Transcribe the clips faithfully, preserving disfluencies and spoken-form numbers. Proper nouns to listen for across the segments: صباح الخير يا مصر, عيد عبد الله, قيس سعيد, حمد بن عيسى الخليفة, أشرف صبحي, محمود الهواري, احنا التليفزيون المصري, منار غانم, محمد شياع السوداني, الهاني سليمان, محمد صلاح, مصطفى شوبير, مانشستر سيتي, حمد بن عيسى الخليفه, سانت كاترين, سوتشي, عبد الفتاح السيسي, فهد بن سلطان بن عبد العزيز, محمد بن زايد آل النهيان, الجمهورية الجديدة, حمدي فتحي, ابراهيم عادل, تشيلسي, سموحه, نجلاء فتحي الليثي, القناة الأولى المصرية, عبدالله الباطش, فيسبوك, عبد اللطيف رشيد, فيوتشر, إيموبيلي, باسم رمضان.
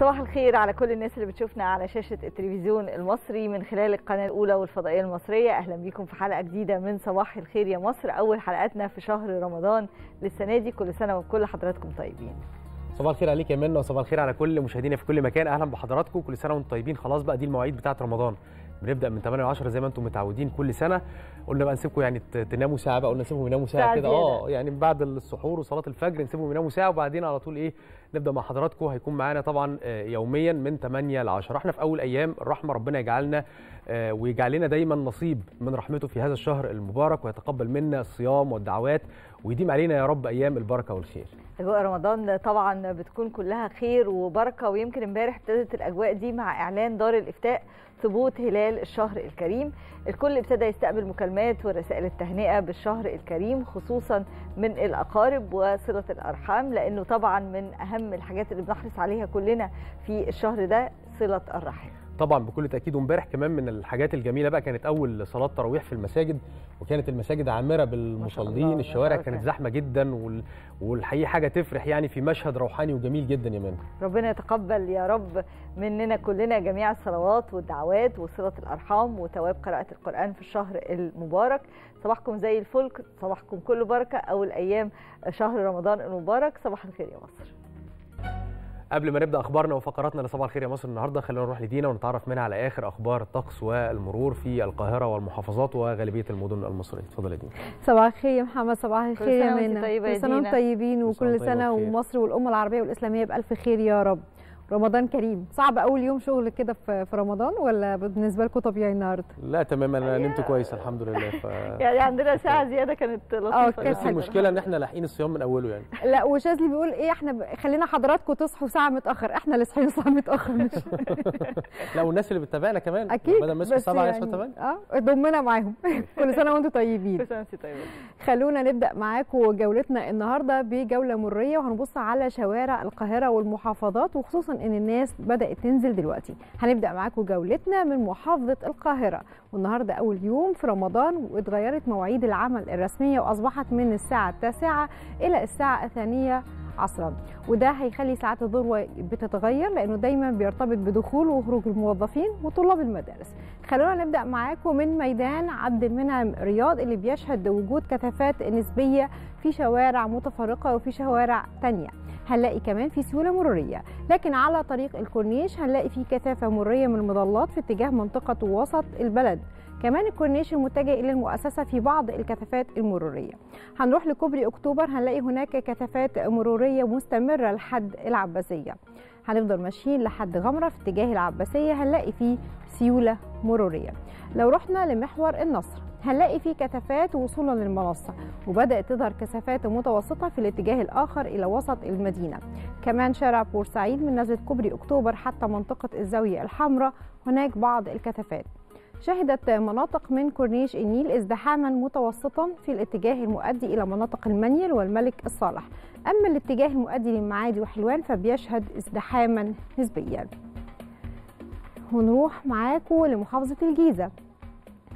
صباح الخير على كل الناس اللي بتشوفنا على شاشة التلفزيون المصري من خلال القناة الأولى والفضائية المصرية. أهلا بيكم في حلقة جديدة من صباح الخير يا مصر، أول حلقاتنا في شهر رمضان للسنة دي. كل سنة وكل حضراتكم طيبين. صباح الخير عليك يا منى، وصباح الخير على كل مشاهدينا في كل مكان. أهلا بحضراتكم، كل سنة وانتم طيبين. خلاص بقى دي المواعيد بتاعة رمضان، بنبدأ من تمانية لعشرة زي ما انتم متعودين كل سنة. قلنا بقى نسيبكم يعني تناموا ساعة، بقى قلنا نسيبهم يناموا ساعة كده، اه يعني بعد السحور وصلاة الفجر نسيبهم يناموا ساعة، وبعدين على طول ايه نبدأ مع حضراتكم. هيكون معانا طبعا يوميا من تمانية لعشرة. احنا في أول أيام الرحمة، ربنا يجعلنا ويجعل لنا دايما نصيب من رحمته في هذا الشهر المبارك، ويتقبل منا الصيام والدعوات، ويديم علينا يا رب ايام البركه والخير. اجواء رمضان طبعا بتكون كلها خير وبركه، ويمكن امبارح ابتدت الاجواء دي مع اعلان دار الافتاء ثبوت هلال الشهر الكريم. الكل ابتدى يستقبل مكالمات ورسائل التهنئه بالشهر الكريم، خصوصا من الاقارب وصله الارحام، لانه طبعا من اهم الحاجات اللي بنحرص عليها كلنا في الشهر ده صله الرحم. طبعا بكل تاكيد. وامبارح كمان من الحاجات الجميله بقى كانت اول صلاه تراويح في المساجد، وكانت المساجد عامره بالمصلين، الشوارع كانت زحمه جدا، والحقيقه حاجه تفرح يعني، في مشهد روحاني وجميل جدا يا منى. ربنا يتقبل يا رب مننا كلنا جميع الصلوات والدعوات وصله الارحام وتواب قراءه القران في الشهر المبارك. صباحكم زي الفل، صباحكم كله بركه، اول ايام شهر رمضان المبارك. صباح الخير يا مصر. قبل ما نبدا اخبارنا وفقراتنا لصباح الخير يا مصر النهارده، خلينا نروح لدينا ونتعرف منها على اخر اخبار الطقس والمرور في القاهره والمحافظات وغالبيه المدن المصريه. اتفضلي يا دينا. صباح الخير يا محمد، صباح الخير يا منى. كل سنه وانتم طيبين، وكل سنه ومصر والامه العربيه والاسلاميه بالف خير يا رب. رمضان كريم. صعب اول يوم شغل كده في رمضان ولا بالنسبه لكم طبيعي النهارده؟ لا تمام، انا نمت كويس الحمد لله. ف... يعني عندنا ساعه زياده كانت لطيفه، بس المشكله ان احنا لاحقين الصيام من اوله يعني. لا وشاذلي بيقول ايه، احنا ب... خلينا حضراتكم تصحوا ساعه متاخر، احنا اللي صاحيين ساعه متاخر مش لا والناس اللي بتتابعنا كمان اكيد، بدل ما يصحوا سبعة يصحوا تمانية. اه ضمنا معاهم. كل سنه وانتم طيبين. كل سنه وانتم طيبين. خلونا نبدا معاكم جولتنا النهارده بجوله مريه، وهنبص على شوارع القاهره والمحافظات، وخصوصا ان الناس بدات تنزل دلوقتي. هنبدا معاكم جولتنا من محافظه القاهره، والنهارده اول يوم في رمضان، واتغيرت مواعيد العمل الرسميه واصبحت من الساعه التاسعه الى الساعه الثانيه عصرا، وده هيخلي ساعات الظهر بتتغير لانه دايما بيرتبط بدخول وخروج الموظفين وطلاب المدارس. خلونا نبدا معاكم من ميدان عبد المنعم رياض، اللي بيشهد وجود كثافات نسبيه في شوارع متفرقه وفي شوارع ثانيه. هنلاقي كمان في سيوله مروريه، لكن على طريق الكورنيش هنلاقي في كثافه مروريه من المظلات في اتجاه منطقه وسط البلد. كمان الكورنيش المتجه الى المؤسسه في بعض الكثافات المروريه. هنروح لكوبري اكتوبر، هنلاقي هناك كثافات مروريه مستمره لحد العباسيه. هنفضل ماشيين لحد غمره، في اتجاه العباسيه هنلاقي فيه سيوله مروريه. لو رحنا لمحور النصر هنلاقي فيه كثافات وصولا للمنصه، وبدات تظهر كثافات متوسطه في الاتجاه الاخر الى وسط المدينه. كمان شارع بورسعيد من نزله كوبري اكتوبر حتى منطقه الزاويه الحمراء هناك بعض الكثافات. شهدت مناطق من كورنيش النيل ازدحاما متوسطا في الاتجاه المؤدي الى مناطق المنيل والملك الصالح، اما الاتجاه المؤدي للمعادي وحلوان فبيشهد ازدحاما نسبيا. ونروح معاكم لمحافظه الجيزه،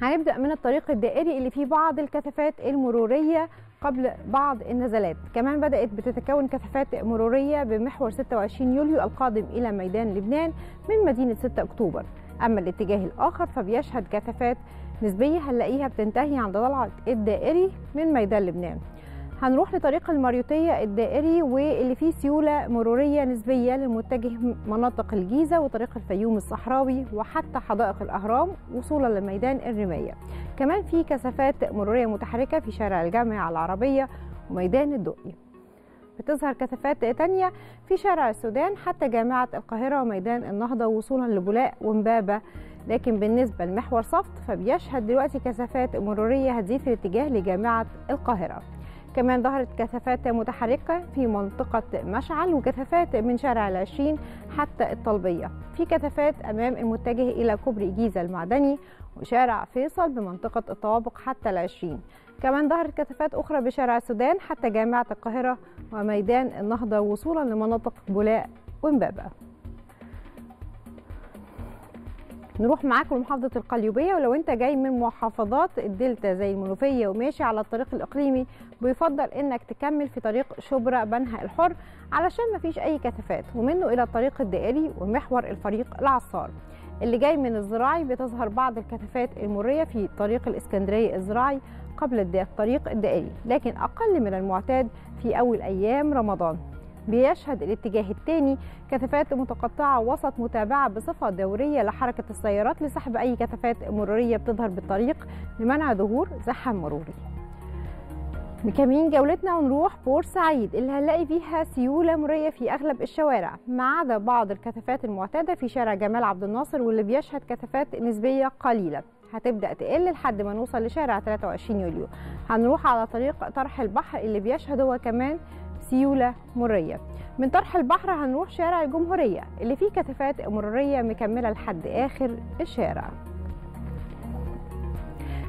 هنبدا من الطريق الدائري اللي فيه بعض الكثافات المروريه قبل بعض النزلات. كمان بدأت بتتكون كثافات مرورية بمحور ستة وعشرين يوليو القادم إلى ميدان لبنان من مدينة ستة أكتوبر، أما الاتجاه الآخر فبيشهد كثافات نسبية هنلاقيها بتنتهي عند طلعة الدائري من ميدان لبنان. هنروح لطريق الماريوتية الدائري واللي فيه سيولة مرورية نسبية لمتجه مناطق الجيزة وطريق الفيوم الصحراوي وحتى حدائق الأهرام وصولا لميدان الرماية. كمان في كثافات مرورية متحركة في شارع الجامعة العربية وميدان الدقي. بتظهر كثافات تانية في شارع السودان حتى جامعة القاهرة وميدان النهضة وصولا لبولاق ومبابة. لكن بالنسبة لمحور صفت فبيشهد دلوقتي كثافات مرورية هتزيد في الاتجاه لجامعة القاهرة. كمان ظهرت كثافات متحركة في منطقة مشعل وكثافات من شارع العشرين حتى الطلبية، في كثافات أمام المتجه إلى كوبري جيزة المعدني وشارع فيصل بمنطقة الطوابق حتى العشرين. كمان ظهرت كثافات أخرى بشارع السودان حتى جامعة القاهرة وميدان النهضة وصولا لمناطق بولاق ومبابة. نروح معاكم لمحافظه القليوبيه، ولو انت جاي من محافظات الدلتا زي المنوفيه وماشي على الطريق الاقليمي بيفضل انك تكمل في طريق شبرا بنها الحر علشان مفيش اي كثافات، ومنه الى الطريق الدائري ومحور الفريق العصار. اللي جاي من الزراعي بتظهر بعض الكثافات المريه في طريق الاسكندريه الزراعي قبل الطريق الدائري، لكن اقل من المعتاد في اول ايام رمضان. بيشهد الاتجاه الثاني كثافات متقطعه وسط متابعه بصفه دوريه لحركه السيارات لسحب اي كثافات مروريه بتظهر بالطريق لمنع ظهور زحام مروري. مكملين جولتنا ونروح بورسعيد، اللي هنلاقي فيها سيوله مريه في اغلب الشوارع ما عدا بعض الكثافات المعتاده في شارع جمال عبد الناصر، واللي بيشهد كثافات نسبيه قليله هتبدا تقل لحد ما نوصل لشارع ثلاثة وعشرين يوليو. هنروح على طريق طرح البحر اللي بيشهد هو كمان سيوله مريه. من طرح البحر هنروح شارع الجمهوريه اللي فيه كثافات مروريه مكمله لحد اخر الشارع.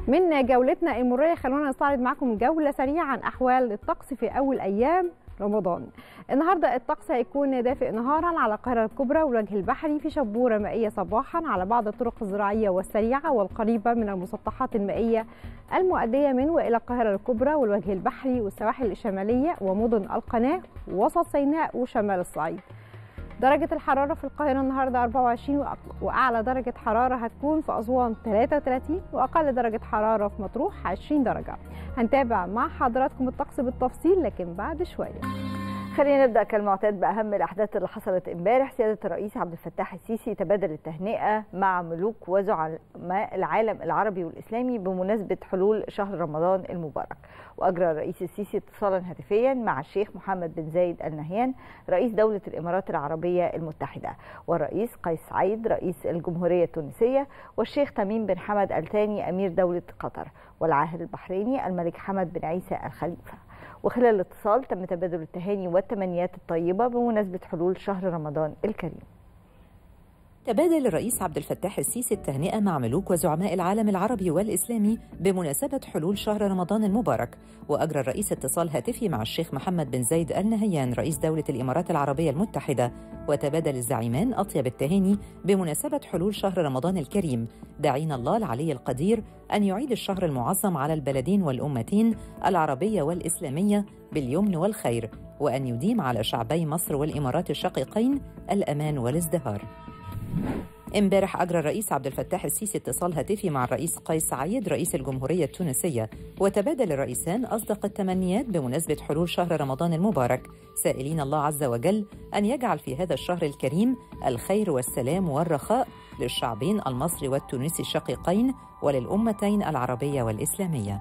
من جولتنا المريه خلونا نستعرض معكم جوله سريعه عن احوال الطقس في اول ايام رمضان. النهارده الطقس هيكون دافئ نهارا على القاهره الكبرى والوجه البحري، في شبوره مائيه صباحا على بعض الطرق الزراعيه والسريعه والقريبه من المسطحات المائيه المؤديه من والى القاهره الكبرى والوجه البحري والسواحل الشماليه ومدن القناه وسط سيناء وشمال الصعيد. درجه الحراره في القاهره النهارده أربعة وعشرين، واعلى درجه حراره هتكون في اسوان ثلاثة وثلاثين، واقل درجه حراره في مطروح عشرين درجة. هنتابع مع حضراتكم الطقس بالتفصيل لكن بعد شويه. خلينا نبدا كالمعتاد باهم الاحداث اللي حصلت امبارح. سياده الرئيس عبد الفتاح السيسي تبادل التهنئه مع ملوك وزعماء العالم العربي والاسلامي بمناسبه حلول شهر رمضان المبارك، واجرى الرئيس السيسي اتصالا هاتفيا مع الشيخ محمد بن زايد آل النهيان رئيس دوله الامارات العربيه المتحده، والرئيس قيس سعيد رئيس الجمهوريه التونسيه، والشيخ تميم بن حمد آل ثاني امير دوله قطر، والعاهل البحريني الملك حمد بن عيسى الخليفه. وخلال الاتصال تم تبادل التهاني والتمنيات الطيبة بمناسبة حلول شهر رمضان الكريم. تبادل الرئيس عبد الفتاح السيسي التهنئة مع ملوك وزعماء العالم العربي والإسلامي بمناسبة حلول شهر رمضان المبارك، وأجرى الرئيس اتصال هاتفي مع الشيخ محمد بن زايد آل نهيان رئيس دولة الإمارات العربية المتحدة، وتبادل الزعيمان أطيب التهاني بمناسبة حلول شهر رمضان الكريم، داعين الله العلي القدير أن يعيد الشهر المعظم على البلدين والأمتين العربية والإسلامية باليمن والخير، وأن يديم على شعبي مصر والإمارات الشقيقين الأمان والازدهار. امبارح أجرى الرئيس عبد الفتاح السيسي اتصال هاتفي مع الرئيس قيس سعيد رئيس الجمهورية التونسية، وتبادل الرئيسان أصدق التمنيات بمناسبة حلول شهر رمضان المبارك، سائلين الله عز وجل أن يجعل في هذا الشهر الكريم الخير والسلام والرخاء للشعبين المصري والتونسي الشقيقين وللأمتين العربية والإسلامية.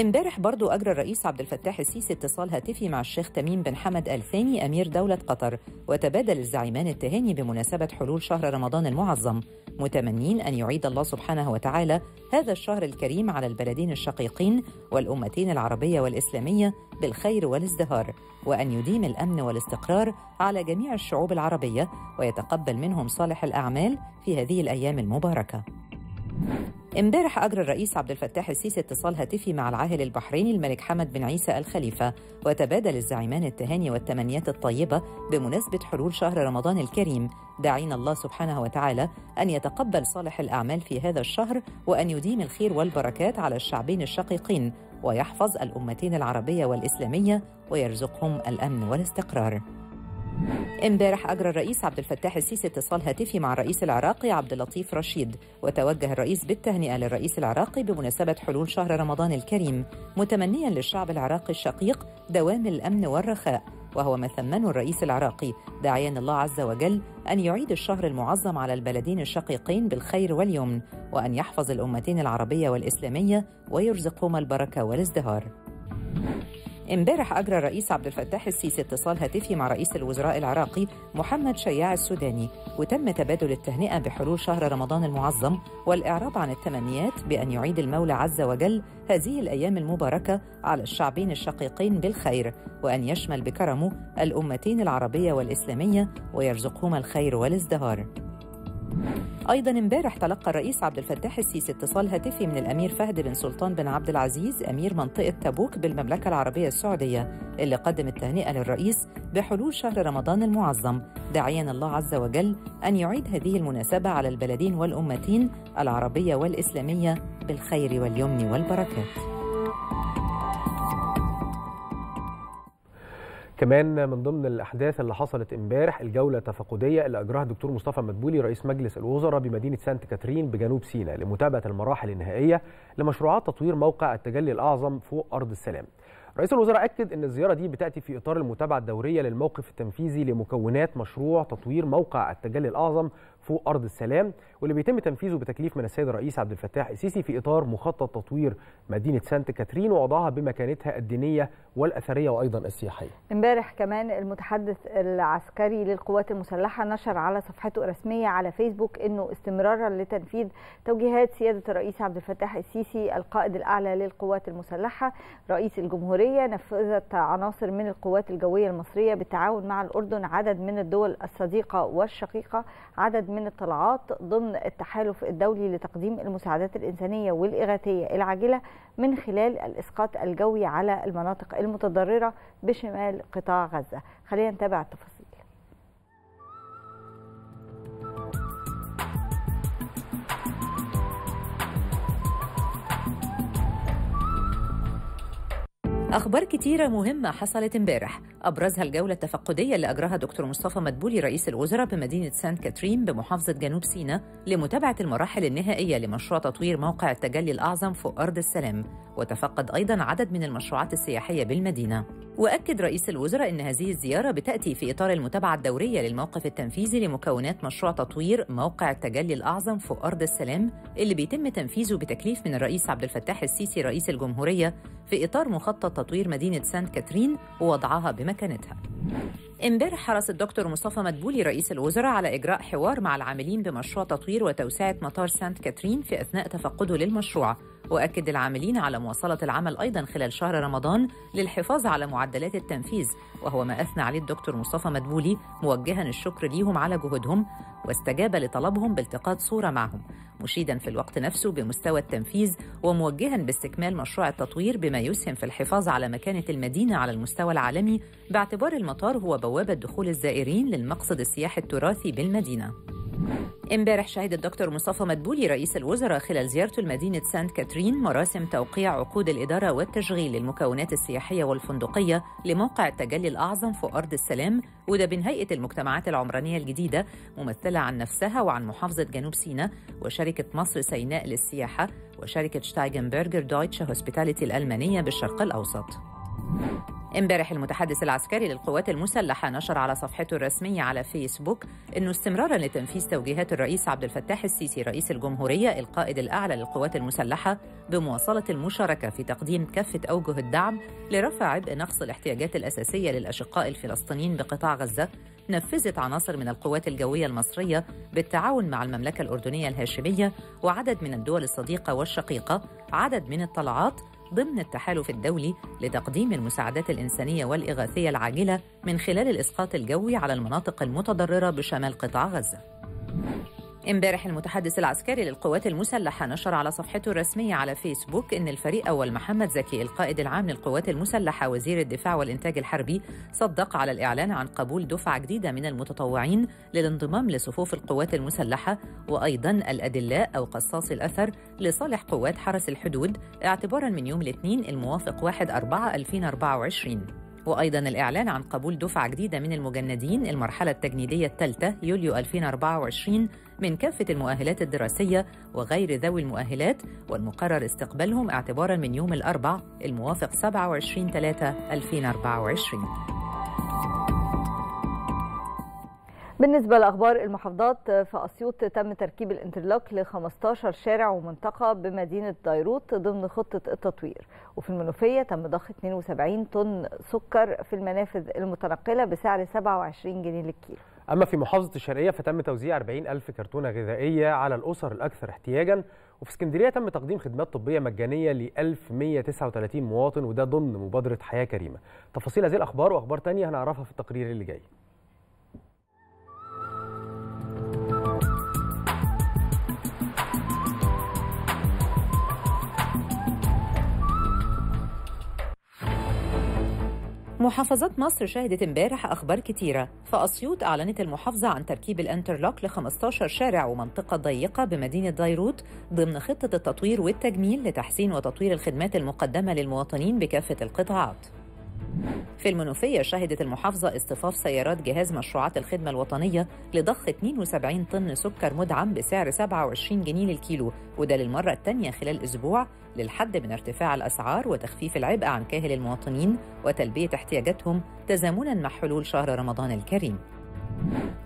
امبارح برضو أجرى الرئيس عبد الفتاح السيسي اتصال هاتفي مع الشيخ تميم بن حمد آل ثاني أمير دولة قطر، وتبادل الزعيمان التهاني بمناسبة حلول شهر رمضان المعظم، متمنين أن يعيد الله سبحانه وتعالى هذا الشهر الكريم على البلدين الشقيقين والأمتين العربية والإسلامية بالخير والازدهار، وأن يديم الأمن والاستقرار على جميع الشعوب العربية ويتقبل منهم صالح الأعمال في هذه الأيام المباركة. امبارح أجرى الرئيس عبد الفتاح السيسي اتصال هاتفي مع العاهل البحريني الملك حمد بن عيسى الخليفة، وتبادل الزعيمان التهاني والتمنيات الطيبة بمناسبة حلول شهر رمضان الكريم، داعين الله سبحانه وتعالى أن يتقبل صالح الأعمال في هذا الشهر، وأن يديم الخير والبركات على الشعبين الشقيقين، ويحفظ الأمتين العربية والإسلامية ويرزقهم الأمن والاستقرار. امبارح أجرى الرئيس عبد الفتاح السيسي اتصال هاتفي مع الرئيس العراقي عبد اللطيف رشيد، وتوجه الرئيس بالتهنئة للرئيس العراقي بمناسبة حلول شهر رمضان الكريم، متمنيا للشعب العراقي الشقيق دوام الأمن والرخاء، وهو ما ثمنه الرئيس العراقي، داعيا الله عز وجل أن يعيد الشهر المعظم على البلدين الشقيقين بالخير واليمن، وأن يحفظ الأمتين العربية والإسلامية ويرزقهما البركة والازدهار. امبارح أجرى الرئيس عبد الفتاح السيسي اتصال هاتفي مع رئيس الوزراء العراقي محمد شياع السوداني، وتم تبادل التهنئة بحلول شهر رمضان المعظم والإعراب عن التمنيات بأن يعيد المولى عز وجل هذه الأيام المباركة على الشعبين الشقيقين بالخير، وأن يشمل بكرمه الأمتين العربية والإسلامية ويرزقهما الخير والازدهار. أيضاً امبارح تلقى الرئيس عبد الفتاح السيسي اتصال هاتفي من الأمير فهد بن سلطان بن عبد العزيز أمير منطقة تبوك بالمملكة العربية السعودية، اللي قدم التهنئة للرئيس بحلول شهر رمضان المعظم، داعياً الله عز وجل أن يعيد هذه المناسبة على البلدين والأمتين العربية والإسلامية بالخير واليمن والبركات. كمان من ضمن الأحداث اللي حصلت امبارح الجولة التفقدية اللي أجراها الدكتور مصطفى مدبولي رئيس مجلس الوزراء بمدينة سانت كاترين بجنوب سيناء لمتابعة المراحل النهائية لمشروعات تطوير موقع التجلي الأعظم فوق أرض السلام. رئيس الوزراء أكد أن الزيارة دي بتأتي في إطار المتابعة الدورية للموقف التنفيذي لمكونات مشروع تطوير موقع التجلي الأعظم فوق أرض السلام، واللي بيتم تنفيذه بتكليف من السيد الرئيس عبد الفتاح السيسي في إطار مخطط تطوير مدينة سانت كاترين ووضعها بمكانتها الدينية والأثرية وأيضا السياحية. امبارح كمان المتحدث العسكري للقوات المسلحة نشر على صفحته الرسمية على فيسبوك أنه استمرارا لتنفيذ توجيهات سيادة الرئيس عبد الفتاح السيسي القائد الأعلى للقوات المسلحة رئيس الجمهورية، نفذت عناصر من القوات الجوية المصرية بالتعاون مع الأردن عدد من الدول الصديقة والشقيقة عدد من الطلعات ضمن التحالف الدولي لتقديم المساعدات الإنسانية والإغاثية العاجلة من خلال الإسقاط الجوي على المناطق المتضررة بشمال قطاع غزة. خلينا نتابع التفاصيل. أخبار كتيرة مهمة حصلت امبارح أبرزها الجولة التفقدية اللي أجراها دكتور مصطفى مدبولي رئيس الوزراء بمدينة سانت كاترين بمحافظة جنوب سيناء لمتابعة المراحل النهائية لمشروع تطوير موقع التجلي الأعظم فوق أرض السلام، وتفقد أيضاً عدد من المشروعات السياحية بالمدينة. وأكد رئيس الوزراء أن هذه الزيارة بتأتي في إطار المتابعة الدورية للموقف التنفيذي لمكونات مشروع تطوير موقع التجلي الأعظم فوق أرض السلام اللي بيتم تنفيذه بتكليف من الرئيس عبد الفتاح السيسي رئيس الجمهورية في إطار مخطط تطوير مدينة سانت كاترين ووضعها بمكانتها. امبارح حرص الدكتور مصطفى مدبولي رئيس الوزراء على إجراء حوار مع العاملين بمشروع تطوير وتوسعة مطار سانت كاترين في أثناء تفقده للمشروع، وأكد العاملين على مواصلة العمل أيضاً خلال شهر رمضان للحفاظ على معدلات التنفيذ، وهو ما أثنى عليه الدكتور مصطفى مدبولي موجهاً الشكر ليهم على جهودهم، واستجاب لطلبهم بالتقاط صورة معهم، مشيداً في الوقت نفسه بمستوى التنفيذ وموجهاً باستكمال مشروع التطوير بما يسهم في الحفاظ على مكانة المدينة على المستوى العالمي باعتبار المطار هو بوابة دخول الزائرين للمقصد السياحي التراثي بالمدينة. امبارح شهد الدكتور مصطفى مدبولي رئيس الوزراء خلال زيارته لمدينة سانت كاترين مراسم توقيع عقود الإدارة والتشغيل للمكونات السياحية والفندقية لموقع التجلي الأعظم في أرض السلام، وده بين هيئة المجتمعات العمرانية الجديدة ممثلة عن نفسها وعن محافظة جنوب سيناء وشركة مصر سيناء للسياحة وشركة شتايجنبرجر دويتشه هوسبيتاليتي الألمانية بالشرق الأوسط. امبارح المتحدث العسكري للقوات المسلحة نشر على صفحته الرسمية على فيسبوك أنه استمراراً لتنفيذ توجيهات الرئيس عبد الفتاح السيسي رئيس الجمهورية القائد الأعلى للقوات المسلحة بمواصلة المشاركة في تقديم كافة أوجه الدعم لرفع عبء نقص الاحتياجات الأساسية للأشقاء الفلسطينيين بقطاع غزة، نفذت عناصر من القوات الجوية المصرية بالتعاون مع المملكة الأردنية الهاشمية وعدد من الدول الصديقة والشقيقة عدد من الطلعات ضمن التحالف الدولي لتقديم المساعدات الإنسانية والإغاثية العاجلة من خلال الإسقاط الجوي على المناطق المتضررة بشمال قطاع غزة. امبارح المتحدث العسكري للقوات المسلحة نشر على صفحته الرسمية على فيسبوك أن الفريق أول محمد زكي القائد العام للقوات المسلحة وزير الدفاع والإنتاج الحربي صدق على الإعلان عن قبول دفعة جديدة من المتطوعين للانضمام لصفوف القوات المسلحة وأيضاً الأدلاء أو قصاصي الأثر لصالح قوات حرس الحدود اعتباراً من يوم الاثنين الموافق واحد أربعة ألفين وأربعة وعشرين. وأيضاً الإعلان عن قبول دفعة جديدة من المجندين المرحلة التجنيدية الثالثة يوليو ألفين وأربعة وعشرين من كافة المؤهلات الدراسية وغير ذوي المؤهلات والمقرر استقبالهم اعتباراً من يوم الأربعاء الموافق سبعة وعشرين ثلاثة ألفين وأربعة وعشرين. بالنسبة لأخبار المحافظات، في أسيوط تم تركيب الانترلوك ل خمستاشر شارع ومنطقة بمدينة ديروت ضمن خطة التطوير، وفي المنوفية تم ضخ اثنين وسبعين طن سكر في المنافذ المتنقلة بسعر سبعة وعشرين جنيه للكيلو. أما في محافظة الشرقية فتم توزيع أربعين ألف كرتونة غذائية على الأسر الأكثر احتياجاً، وفي اسكندرية تم تقديم خدمات طبية مجانية ل ألف ومئة وتسعة وثلاثين مواطن وده ضمن مبادرة حياة كريمة. تفاصيل هذه الأخبار وأخبار تانية هنعرفها في التقرير اللي جاي. محافظات مصر شهدت امبارح أخبار كتيرة، فأسيوط أعلنت المحافظة عن تركيب الانترلوك ل خمستاشر شارع ومنطقة ضيقة بمدينة ديروت ضمن خطة التطوير والتجميل لتحسين وتطوير الخدمات المقدمة للمواطنين بكافة القطاعات. في المنوفية شهدت المحافظة اصطفاف سيارات جهاز مشروعات الخدمة الوطنية لضخ اتنين وسبعين طن سكر مدعم بسعر سبعة وعشرين جنيه للكيلو، وده للمرة الثانية خلال أسبوع للحد من ارتفاع الأسعار وتخفيف العبء عن كاهل المواطنين وتلبية احتياجاتهم تزامناً مع حلول شهر رمضان الكريم.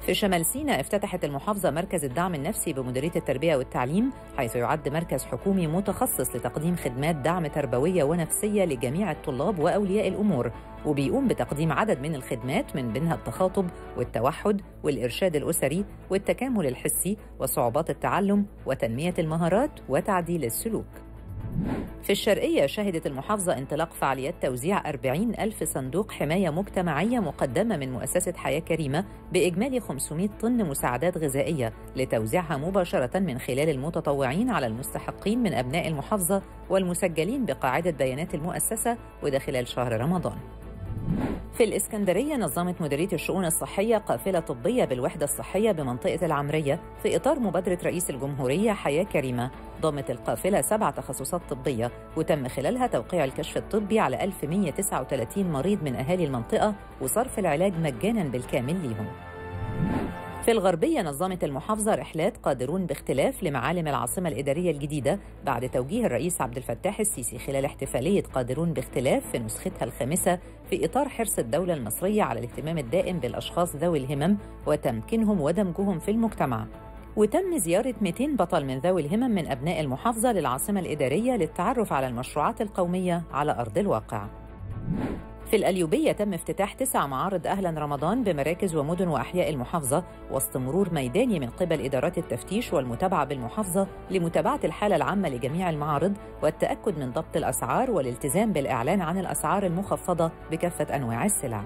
في شمال سيناء افتتحت المحافظة مركز الدعم النفسي بمديرية التربية والتعليم، حيث يعد مركز حكومي متخصص لتقديم خدمات دعم تربوية ونفسية لجميع الطلاب وأولياء الأمور، وبيقوم بتقديم عدد من الخدمات من بينها التخاطب والتوحد والإرشاد الأسري والتكامل الحسي وصعوبات التعلم وتنمية المهارات وتعديل السلوك. في الشرقية شهدت المحافظة انطلاق فعاليات توزيع أربعين ألف صندوق حماية مجتمعية مقدمة من مؤسسة حياة كريمة بإجمالي خمسمائة طن مساعدات غذائية لتوزيعها مباشرة من خلال المتطوعين على المستحقين من أبناء المحافظة والمسجلين بقاعدة بيانات المؤسسة، وده خلال شهر رمضان. في الإسكندرية نظمت مديرية الشؤون الصحية قافلة طبية بالوحدة الصحية بمنطقة العمرية في إطار مبادرة رئيس الجمهورية حياة كريمة. ضمت القافلة سبع تخصصات طبية، وتم خلالها توقيع الكشف الطبي على ألف ومائة وتسعة وثلاثين مريض من أهالي المنطقة وصرف العلاج مجاناً بالكامل ليهم. في الغربية نظمت المحافظة رحلات قادرون باختلاف لمعالم العاصمة الإدارية الجديدة بعد توجيه الرئيس عبد الفتاح السيسي خلال احتفالية قادرون باختلاف في نسختها الخامسة في إطار حرص الدولة المصرية على الاهتمام الدائم بالأشخاص ذوي الهمم وتمكينهم ودمجهم في المجتمع. وتم زيارة مئتين بطل من ذوي الهمم من أبناء المحافظة للعاصمة الإدارية للتعرف على المشروعات القومية على أرض الواقع. في القليوبية تم افتتاح تسع معارض أهلا رمضان بمراكز ومدن وأحياء المحافظة وسط مرور ميداني من قبل إدارات التفتيش والمتابعة بالمحافظة لمتابعة الحالة العامة لجميع المعارض والتأكد من ضبط الأسعار والالتزام بالإعلان عن الأسعار المخفضة بكافة أنواع السلع.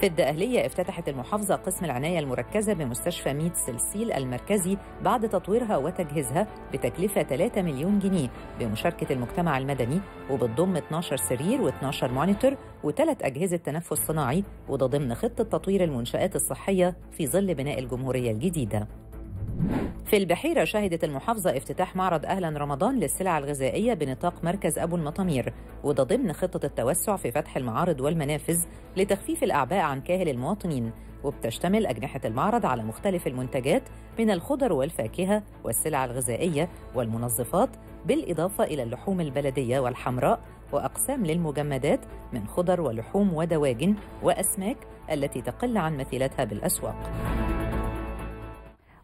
في الدقهلية افتتحت المحافظة قسم العناية المركزة بمستشفى ميت سلسيل المركزي بعد تطويرها وتجهيزها بتكلفة ثلاثة مليون جنيه بمشاركة المجتمع المدني، وبتضم اتناشر سرير واتناشر مونيتور وثلاث أجهزة تنفس صناعي، وده ضمن خطة تطوير المنشآت الصحية في ظل بناء الجمهورية الجديدة. في البحيرة شهدت المحافظة افتتاح معرض أهلا رمضان للسلع الغذائية بنطاق مركز أبو المطامير، وده ضمن خطة التوسع في فتح المعارض والمنافذ لتخفيف الأعباء عن كاهل المواطنين، وبتشتمل أجنحة المعرض على مختلف المنتجات من الخضر والفاكهة والسلع الغذائية والمنظفات، بالإضافة إلى اللحوم البلدية والحمراء وأقسام للمجمدات من خضر ولحوم ودواجن وأسماك التي تقل عن مثيلتها بالأسواق.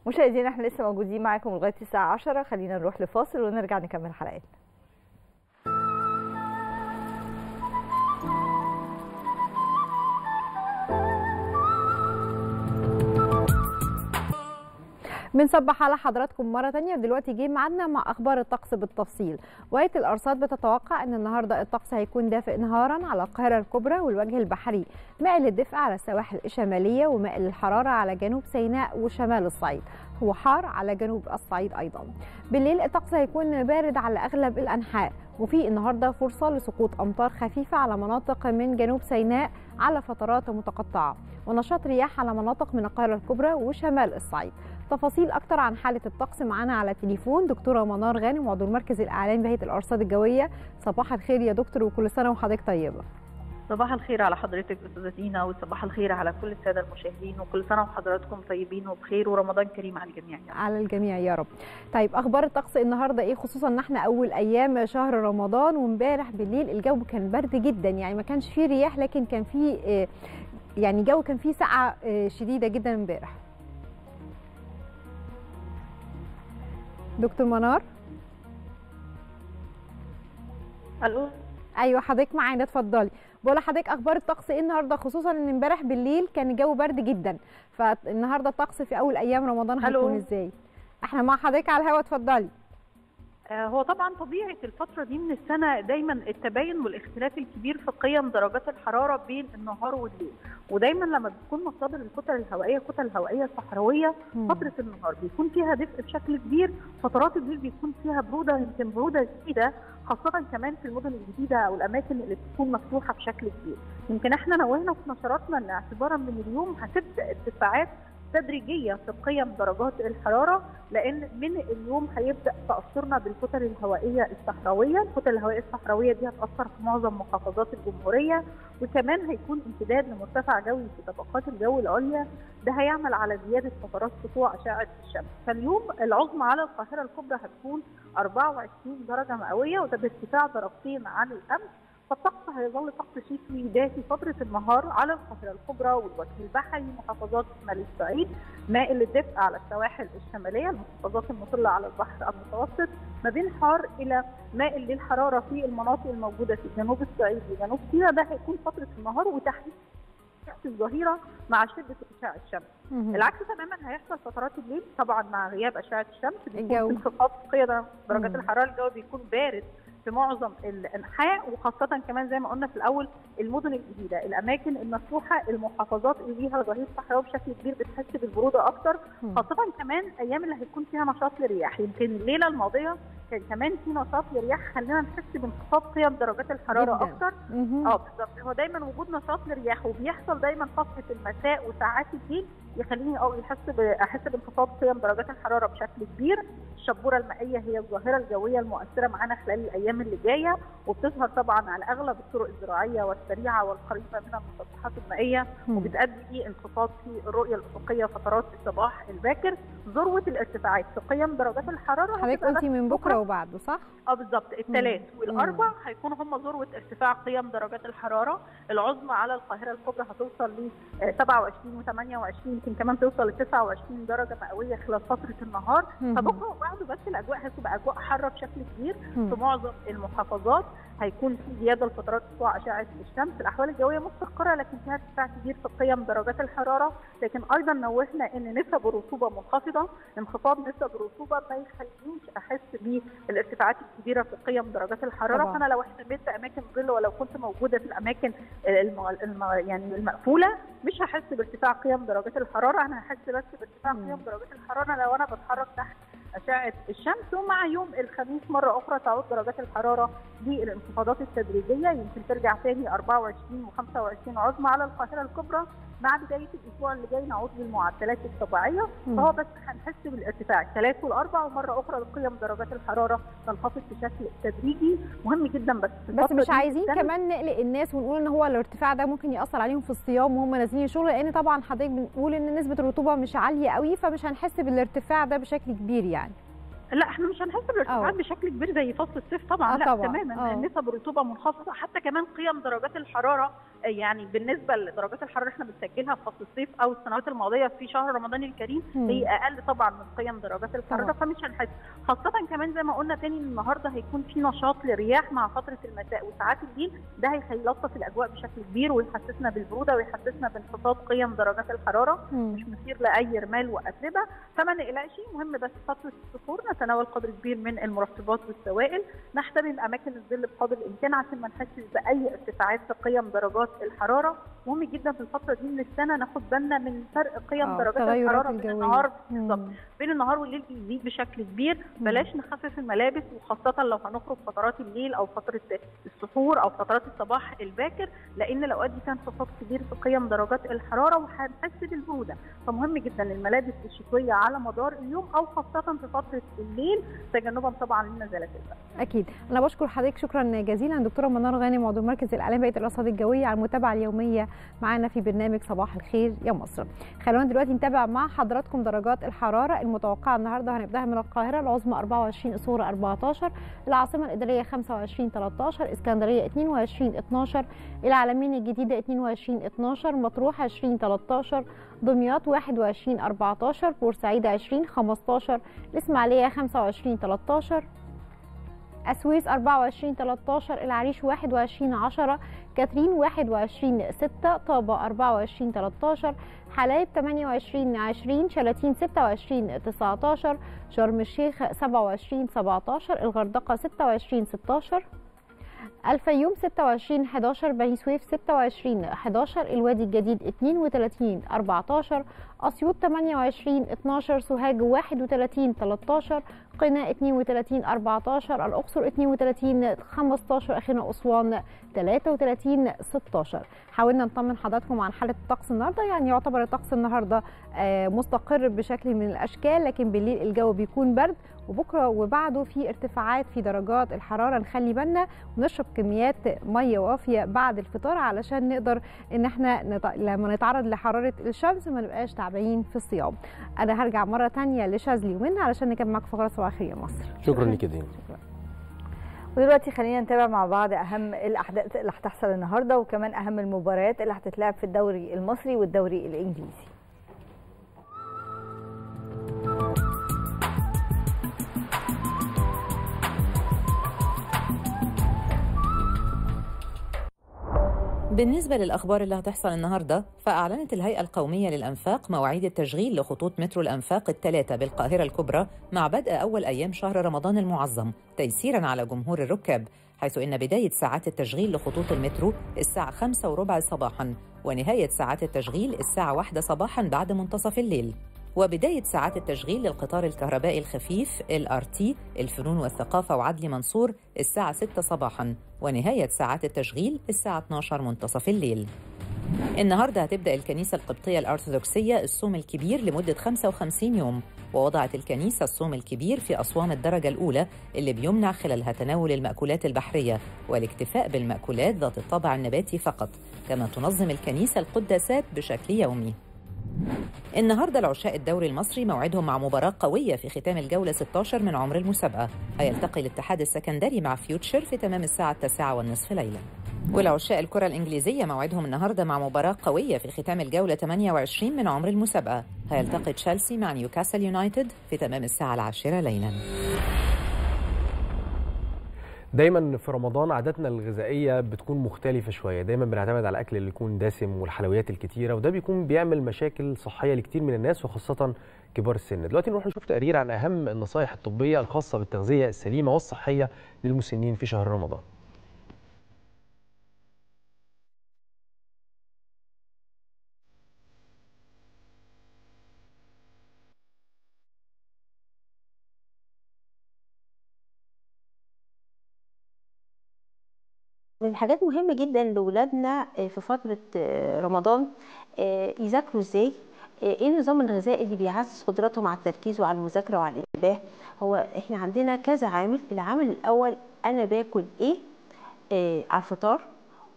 مشاهدينا احنا لسه موجودين معاكم لغايه الساعه عشرة، خلينا نروح لفاصل ونرجع نكمل حلقتنا. بنصبح على حضراتكم مره ثانيه، ودلوقتي جه ميعادنا مع اخبار الطقس بالتفصيل. وهيئه الارصاد بتتوقع ان النهارده الطقس هيكون دافئ نهارا على القاهره الكبرى والوجه البحري، مائل للدفء على السواحل الشماليه، ومائل للحراره على جنوب سيناء وشمال الصعيد، وحار على جنوب الصعيد ايضا. بالليل الطقس هيكون بارد على اغلب الانحاء، وفي النهارده فرصه لسقوط امطار خفيفه على مناطق من جنوب سيناء على فترات متقطعه، ونشاط رياح على مناطق من القاهره الكبرى وشمال الصعيد. تفاصيل اكتر عن حاله الطقس معانا على التليفون دكتوره منار غانم، عضو المركز الاعلامي بهيئه الارصاد الجويه. صباح الخير يا دكتور، وكل سنه وحضرتك طيبه. صباح الخير على حضرتك استاذه زينه، وصباح الخير على كل الساده المشاهدين، وكل سنه وحضراتكم طيبين وبخير، ورمضان كريم على الجميع يعني. على الجميع يا رب. طيب اخبار الطقس النهارده ايه، خصوصا ان احنا اول ايام شهر رمضان، وامبارح بالليل الجو كان برد جدا، يعني ما كانش فيه رياح، لكن كان فيه يعني الجو كان فيه سقعه شديده جدا امبارح. دكتور منار؟ الو، ايوه حضرتك معانا، اتفضلي. بقول لحضرتك اخبار الطقس ايه النهارده، خصوصا ان امبارح بالليل كان الجو برد جدا، فالنهارده الطقس في اول ايام رمضان هيكون ازاي؟ احنا مع حضرتك على الهوا، اتفضلي. هو طبعا طبيعة الفترة دي من السنة دايما التباين والاختلاف الكبير في قيم درجات الحرارة بين النهار والليل، ودايما لما بتكون مصادر الكتل الهوائية كتل هوائية صحراوية فترة النهار بيكون فيها دفء بشكل كبير، فترات الليل بيكون فيها برودة يمكن برودة جديدة خاصة كمان في المدن الجديدة أو الأماكن اللي بتكون مفتوحة بشكل كبير. يمكن احنا نوهنا في نشراتنا إن اعتبارا من اليوم هتبدأ ارتفاعات تدريجيه في قيم درجات الحراره، لان من اليوم هيبدا تاثرنا بالكتل الهوائيه الصحراويه، الكتل الهوائيه الصحراويه دي هتاثر في معظم محافظات الجمهوريه، وكمان هيكون امتداد لمرتفع جوي في طبقات الجو العليا، ده هيعمل على زياده فترات سطوع اشعه الشمس، فاليوم العظمى على القاهره الكبرى هتكون أربعة وعشرين درجه مئويه وده بارتفاع درجتين عن الامس، فالطقس هيظل طقس شتوي دافي فتره النهار على القاهره الكبرى والوجه البحري ومحافظات شمال الصعيد، مائل الدفء على السواحل الشماليه، المحافظات المطله على البحر المتوسط، ما بين حار الى مائل للحراره في المناطق الموجوده في جنوب الصعيد وجنوب سيناء، ده هيكون فتره النهار وتحديد في الظهيره مع شده اشعه الشمس. العكس تماما هيحصل فترات الليل طبعا مع غياب اشعه الشمس، بيكون انخفاض قيم درجات الحراره، الجو بيكون بارد في معظم الانحاء، وخاصه كمان زي ما قلنا في الاول المدن الجديده، الاماكن المفتوحه، المحافظات اللي فيها ظهير صحراوي بشكل كبير بتحس بالبروده اكتر، خاصه كمان ايام اللي هيكون فيها نشاط للرياح. يمكن الليله الماضيه كان كمان في نشاط للرياح خلينا نحس بانخفاض قيم درجات الحراره جدا. اكتر اه بالظبط، هو دايما وجود نشاط للرياح وبيحصل دايما فتره المساء وساعات الليل يخليني اه يحس احس بانخفاض قيم درجات الحراره بشكل كبير. الشبوره المائيه هي الظاهره الجويه المؤثره معانا خلال الايام اللي جايه، وبتظهر طبعا على اغلب الطرق الزراعيه والسريعه والقريبه من المسطحات المائيه، وبتؤدي انخفاض في الرؤيه الافقيه فترات الصباح الباكر. ذروه الارتفاعات في قيم درجات الحراره حضرتك قلتي من بكره وبعده صح؟ اه بالظبط، الثلاث والاربع هيكونوا هم ذروه ارتفاع قيم درجات الحراره، العظمى على القاهره الكبرى هتوصل ل سبعة وعشرين وثمانية وعشرين يمكن كمان توصل ل تسعة وعشرين درجه مئويه خلال فتره النهار، فبكره وبعده بس الاجواء هتبقى اجواء حاره بشكل كبير في معظم المحافظات، هيكون في زياده لفترات سطوع اشعه الشمس، الاحوال الجويه مستقره لكن فيها ارتفاع كبير في قيم درجات الحراره، لكن ايضا نوهنا ان نسب الرطوبه منخفضه، انخفاض نسب الرطوبه ما يخلينيش احس بالارتفاعات الكبيره في قيم درجات الحراره طبعا. فانا لو اهتميت باماكن ظل ولو كنت موجوده في الاماكن الم... الم... يعني المقفوله مش هحس بارتفاع قيم درجات الحراره، انا هحس بس بارتفاع قيم درجات الحراره لو انا بتحرك تحت اشعه الشمس. ومع يوم الخميس مره اخرى تعود درجات الحراره للانخفاضات التدريجيه، يمكن ترجع ثاني أربعة وعشرين وخمسة وعشرين عظمى على القاهره الكبرى، مع بدايه الاسبوع اللي جاي نعود للمعدلات الطبيعيه، فهو بس هنحس بالارتفاع الثلاث والاربع، ومره اخرى قيم درجات الحراره تنخفض بشكل تدريجي. مهم جدا بس بس مش عايزين كمان نقلق الناس ونقول ان هو الارتفاع ده ممكن ياثر عليهم في الصيام وهم نازلين الشغل، لان طبعا حضرتك بنقول ان نسبه الرطوبه مش عاليه قوي فمش هنحس بالارتفاع ده بشكل كبير يعني. لا احنا مش هنحس بالارتفاعات بشكل كبير زي فصل الصيف طبعا، لا طبعًا. تماما نسب الرطوبه منخفضه، حتى كمان قيم درجات الحراره يعني بالنسبه لدرجات الحراره احنا بنسجلها في فصل الصيف او السنوات الماضيه في شهر رمضان الكريم م. هي اقل طبعا من قيم درجات الحراره، فمش هنحس. خاصه كمان زي ما قلنا تاني النهارده هيكون في نشاط للرياح مع فتره المساء وساعات الليل، ده هيلطف الاجواء بشكل كبير ويحسسنا بالبروده ويحسسنا بانخفاض قيم درجات الحراره، م. مش مثير لاي رمال واتربه، فما نقلقش. مهم بس فتره السحور نتناول قدر كبير من المرطبات والسوائل، نحترم اماكن الظل بقدر الامكان عشان ما نحسش باي ارتفاعات في قيم درجات الحراره. مهم جدا في الفتره دي من السنه ناخد بالنا من فرق قيم درجات الحراره بين النهار بالظبط بين النهار والليل بيزيد بشكل كبير، بلاش نخفف الملابس، وخاصه لو هنخرج فترات الليل او فتره السحور او فترات الصباح الباكر، لان الاوقات دي كان انخفاض كبير في قيم درجات الحراره وهنحس بالبروده، فمهم جدا الملابس الشتويه على مدار اليوم او خاصه في فتره الليل تجنبا طبعا للنزلات البرد. اكيد. انا بشكر حضرتك شكرا جزيلا دكتوره منار غانم عضو مركز الاعلام بيئه الارصاد الجويه على المتابعه اليوميه معانا في برنامج صباح الخير يا مصر. خلونا دلوقتي نتابع مع حضراتكم درجات الحراره المتوقعه النهارده، هنبداها من القاهره العظمى أربعة وعشرين، الصوره أربعة عشر، العاصمه الاداريه خمسة وعشرين ثلاثة عشر، اسكندريه اثنين وعشرين اثنا عشر، العلمين الجديده اثنين وعشرين اثنا عشر، مطروح عشرين ثلاثة عشر، دمياط واحد وعشرين أربعة عشر، بورسعيد عشرين خمسة عشر، الاسماعيليه خمسة وعشرين ثلاثة عشر، السويس أربعة وعشرين ثلاثة عشر، العريش واحد وعشرين عشرة، كاترين واحد وعشرين ستة، طابة أربعة وعشرين ثلاثة عشر، حلايب ثمانية وعشرين عشرين، شلاتين ستة وعشرين تسعة عشر، شرم الشيخ سبعة وعشرين سبعة عشر، الغردقة ستة وعشرين ستة عشر، الفيوم ستة وعشرين أحد عشر، بني سويف ستة وعشرين أحد عشر، الوادي الجديد اثنين وثلاثين أربعة عشر، اسيوط ثمانية وعشرين اثنا عشر، سوهاج واحد وثلاثين ثلاثة عشر، قنا اثنين وثلاثين أربعة عشر، الاقصر اثنين وثلاثين خمسة عشر، اخينا اسوان ثلاثة وثلاثين ستة عشر. حاولنا نطمن حضراتكم عن حاله الطقس النهارده، يعني يعتبر الطقس النهارده مستقر بشكل من الاشكال، لكن بالليل الجو بيكون برد، وبكره وبعده في ارتفاعات في درجات الحراره. نخلي بالنا ونشرب كميات ميه وافيه بعد الفطار علشان نقدر ان احنا نط... لما نتعرض لحراره الشمس ما نبقاش تعبانين في الصيام. انا هرجع مره ثانيه لشاذلي ومنى علشان نكمل معاك فقره صباح الخير يا مصر. شكرا لك يا دينا. ودلوقتي خلينا نتابع مع بعض اهم الاحداث اللي هتحصل النهارده، وكمان اهم المباريات اللي هتتلعب في الدوري المصري والدوري الانجليزي. بالنسبة للأخبار اللي هتحصل النهاردة، فأعلنت الهيئة القومية للأنفاق مواعيد التشغيل لخطوط مترو الأنفاق الثلاثة بالقاهرة الكبرى مع بدء أول أيام شهر رمضان المعظم، تيسيراً على جمهور الركاب، حيث إن بداية ساعات التشغيل لخطوط المترو الساعة خمسة وربع صباحاً، ونهاية ساعات التشغيل الساعة واحدة صباحاً بعد منتصف الليل. وبداية ساعات التشغيل للقطار الكهربائي الخفيف الآر تي الفنون والثقافة وعدلي منصور الساعة ستة صباحاً، ونهاية ساعات التشغيل الساعة اثنا عشر منتصف الليل. النهاردة هتبدأ الكنيسة القبطية الأرثوذكسية الصوم الكبير لمدة خمسة وخمسين يوم، ووضعت الكنيسة الصوم الكبير في أصوام الدرجة الأولى اللي بيمنع خلالها تناول المأكولات البحرية والاكتفاء بالمأكولات ذات الطابع النباتي فقط، كما تنظم الكنيسة القداسات بشكل يومي. النهارده العشاق الدوري المصري موعدهم مع مباراه قويه في ختام الجوله ستة عشر من عمر المسابقه، هيلتقي الاتحاد السكندري مع فيوتشر في تمام الساعه التاسعه والنصف ليلا. والعشاق الكره الانجليزيه موعدهم النهارده مع مباراه قويه في ختام الجوله ثمانية وعشرين من عمر المسابقه، هيلتقي تشيلسي مع نيوكاسل يونايتد في تمام الساعه العاشره ليلا. دايما في رمضان عاداتنا الغذائيه بتكون مختلفه شويه، دايما بنعتمد على الاكل اللي يكون دسم والحلويات الكتيره، وده بيكون بيعمل مشاكل صحيه لكتير من الناس وخاصه كبار السن. دلوقتي نروح نشوف تقرير عن اهم النصائح الطبيه الخاصه بالتغذيه السليمه والصحيه للمسنين في شهر رمضان. من الحاجات مهمة جدا لولادنا في فترة رمضان يذاكروا ازاي، ايه النظام الغذائي اللي بيعزز قدراتهم على التركيز وعلى المذاكرة وعلى الانتباه. هو احنا عندنا كذا عامل، العامل الاول انا باكل ايه على الفطار،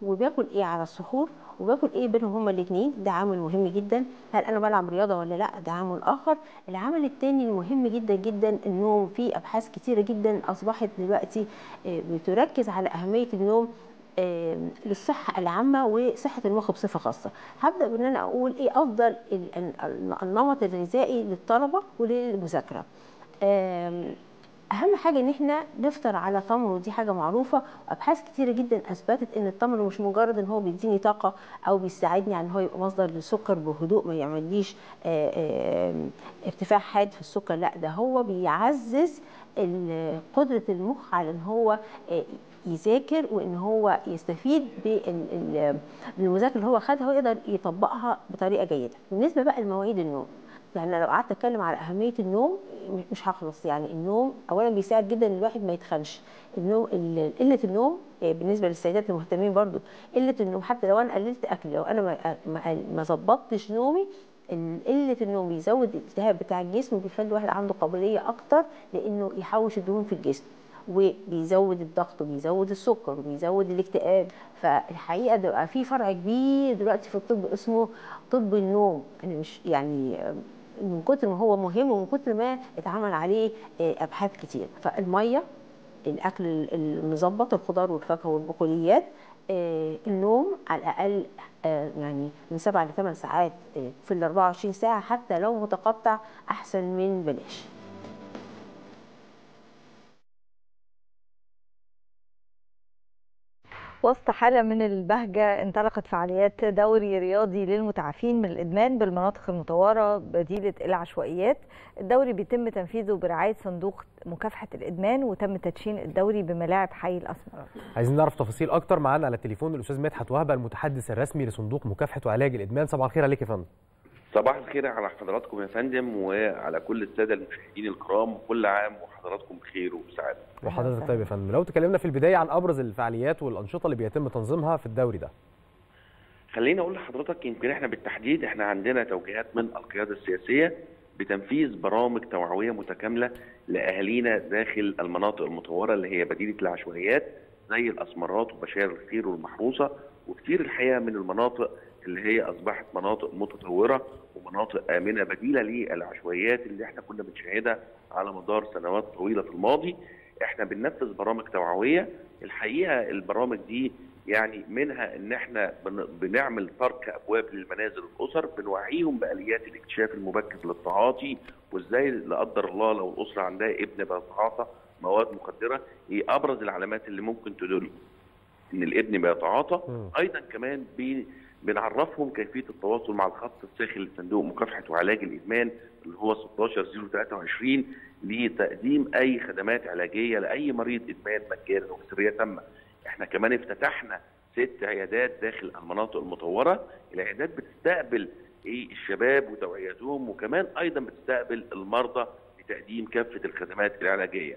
وباكل ايه على السحور، وباكل ايه بينهم هما الاثنين، ده عامل مهم جدا. هل انا بلعب رياضه ولا لا، ده عامل اخر. العامل الثاني المهم جدا جدا النوم، في ابحاث كتيره جدا اصبحت دلوقتي بتركز على اهميه النوم للصحه العامه وصحه المخ بصفه خاصه. هبدا بان انا اقول ايه افضل النمط الغذائي للطلبه وللمذاكره. اهم حاجه ان احنا نفطر على تمر، ودي حاجه معروفه، ابحاث كتيره جدا اثبتت ان التمر مش مجرد ان هو بيديني طاقه او بيساعدني على ان هو يبقى مصدر للسكر بهدوء ما يعمليش ارتفاع حاد في السكر، لا ده هو بيعزز قدره المخ على ان هو يذاكر وان هو يستفيد بالمذاكره اللي هو خدها ويقدر يطبقها بطريقه جيده. بالنسبه بقى لمواعيد النوم، يعني انا لو قعدت اتكلم على اهميه النوم مش هخلص. يعني النوم اولا بيساعد جدا الواحد ما يتخنش، النوم قله النوم بالنسبه للسيدات المهتمين برضو قله النوم، حتى لو انا قللت اكل لو انا ما ظبطتش نومي، قله النوم بيزود الالتهاب بتاع الجسم وبيخلي الواحد عنده قابليه اكتر لانه يحوش الدهون في الجسم، وبيزود الضغط وبيزود السكر وبيزود الاكتئاب. فالحقيقه ده بقى في فرع كبير دلوقتي في الطب اسمه طب النوم، يعني مش يعني من كتر ما هو مهم ومن كتر ما اتعمل عليه ابحاث كتير. فالميه، الاكل المظبط، الخضار والفاكهه والبقوليات، النوم على الاقل يعني من سبعة ل ثمانية ساعات في ال أربعة وعشرين ساعة، حتى لو متقطع احسن من بلاش. في وسط حالة من البهجة انطلقت فعاليات دوري رياضي للمتعافين من الإدمان بالمناطق المطورة بديلة العشوائيات. الدوري بيتم تنفيذه برعاية صندوق مكافحة الإدمان، وتم تدشين الدوري بملاعب حي الأسمرات. عايزين نعرف تفاصيل أكتر. معانا على التليفون الأستاذ مدحت وهبه، المتحدث الرسمي لصندوق مكافحة وعلاج الإدمان. صباح الخير عليك يا فندم. صباح الخير على حضراتكم يا فندم وعلى كل الساده المشاهدين الكرام، وكل عام وحضراتكم بخير وسعاده. وحضرتك طيب يا فندم، لو تكلمنا في البدايه عن ابرز الفعاليات والانشطه اللي بيتم تنظيمها في الدوري ده. خليني اقول لحضرتك يمكن احنا بالتحديد احنا عندنا توجيهات من القياده السياسيه بتنفيذ برامج توعويه متكامله لاهالينا داخل المناطق المتطوره اللي هي بديله العشوائيات زي الاسمرات وبشاير الخير والمحروسه وكتير الحقيقه من المناطق اللي هي اصبحت مناطق متطوره ومناطق امنه بديله للعشوائيات اللي احنا كنا بنشاهدها على مدار سنوات طويله في الماضي. احنا بننفذ برامج توعويه. الحقيقه البرامج دي يعني منها ان احنا بنعمل ترك ابواب للمنازل والاسر، بنوعيهم باليات الاكتشاف المبكر للتعاطي وازاي لا قدر الله لو الاسره عندها ابن بيتعاطى مواد مخدره ايه ابرز العلامات اللي ممكن تدل ان الابن بيتعاطى. ايضا كمان ب بنعرفهم كيفيه التواصل مع الخط الساخن لصندوق مكافحه وعلاج الادمان اللي هو ستاشر صفر تلاتة وعشرين لتقديم اي خدمات علاجيه لاي مريض ادمان مجانا وبسريه تامه. احنا كمان افتتحنا ست عيادات داخل المناطق المطوره، العيادات بتستقبل ايه الشباب وتوعيتهم، وكمان ايضا بتستقبل المرضى لتقديم كافه الخدمات العلاجيه.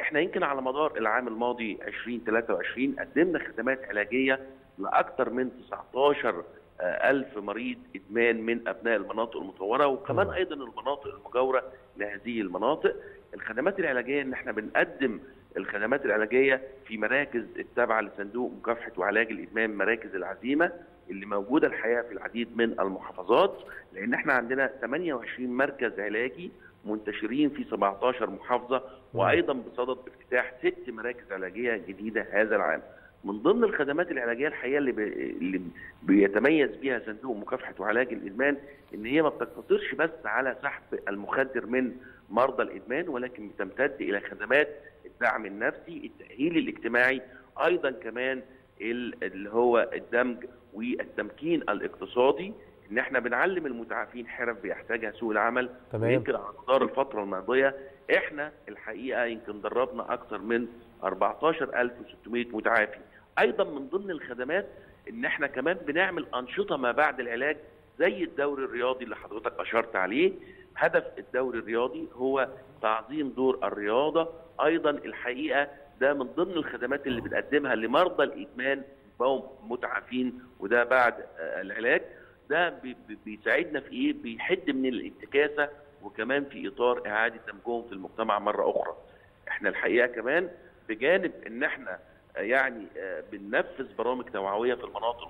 احنا يمكن على مدار العام الماضي ألفين وتلاتة وعشرين قدمنا خدمات علاجيه لأكثر من تسعتاشر ألف مريض إدمان من أبناء المناطق المطورة وكمان أيضا المناطق المجاورة لهذه المناطق. الخدمات العلاجية إن إحنا بنقدم الخدمات العلاجية في مراكز التابعة لصندوق مكافحة وعلاج الإدمان، مراكز العزيمة اللي موجودة الحقيقة في العديد من المحافظات، لأن إحنا عندنا تمنية وعشرين مركز علاجي منتشرين في سبعتاشر محافظة، وأيضا بصدد افتتاح ست مراكز علاجية جديدة هذا العام. من ضمن الخدمات العلاجيه الحقيقه اللي, بي... اللي بيتميز بيها صندوق مكافحه وعلاج الادمان ان هي ما بتقتصرش بس على سحب المخدر من مرضى الادمان، ولكن بتمتد الى خدمات الدعم النفسي، التاهيل الاجتماعي، ايضا كمان اللي هو الدمج والتمكين الاقتصادي. ان احنا بنعلم المتعافين حرف بيحتاجها سوق العمل. يمكن على مدار الفتره الماضيه احنا الحقيقه يمكن دربنا اكثر من أربعتاشر ألف وستمية متعافي. ايضا من ضمن الخدمات ان احنا كمان بنعمل انشطه ما بعد العلاج زي الدوري الرياضي اللي حضرتك اشرت عليه. هدف الدوري الرياضي هو تعظيم دور الرياضه، ايضا الحقيقه ده من ضمن الخدمات اللي بنقدمها لمرضى الادمان وهم متعافين، وده بعد العلاج. ده بيساعدنا في ايه؟ بيحد من الانتكاسه، وكمان في اطار اعاده دمجهم في المجتمع مره اخرى. احنا الحقيقه كمان بجانب ان احنا يعني بننفذ برامج توعويه في المناطق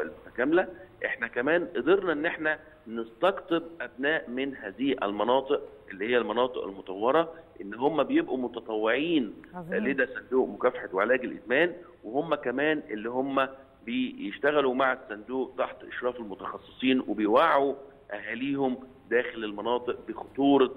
المتكامله، احنا كمان قدرنا ان احنا نستقطب ابناء من هذه المناطق اللي هي المناطق المتطوره ان هم بيبقوا متطوعين لدى صندوق مكافحه وعلاج الادمان، وهم كمان اللي هم بيشتغلوا مع الصندوق تحت اشراف المتخصصين وبيوعوا اهاليهم داخل المناطق بخطوره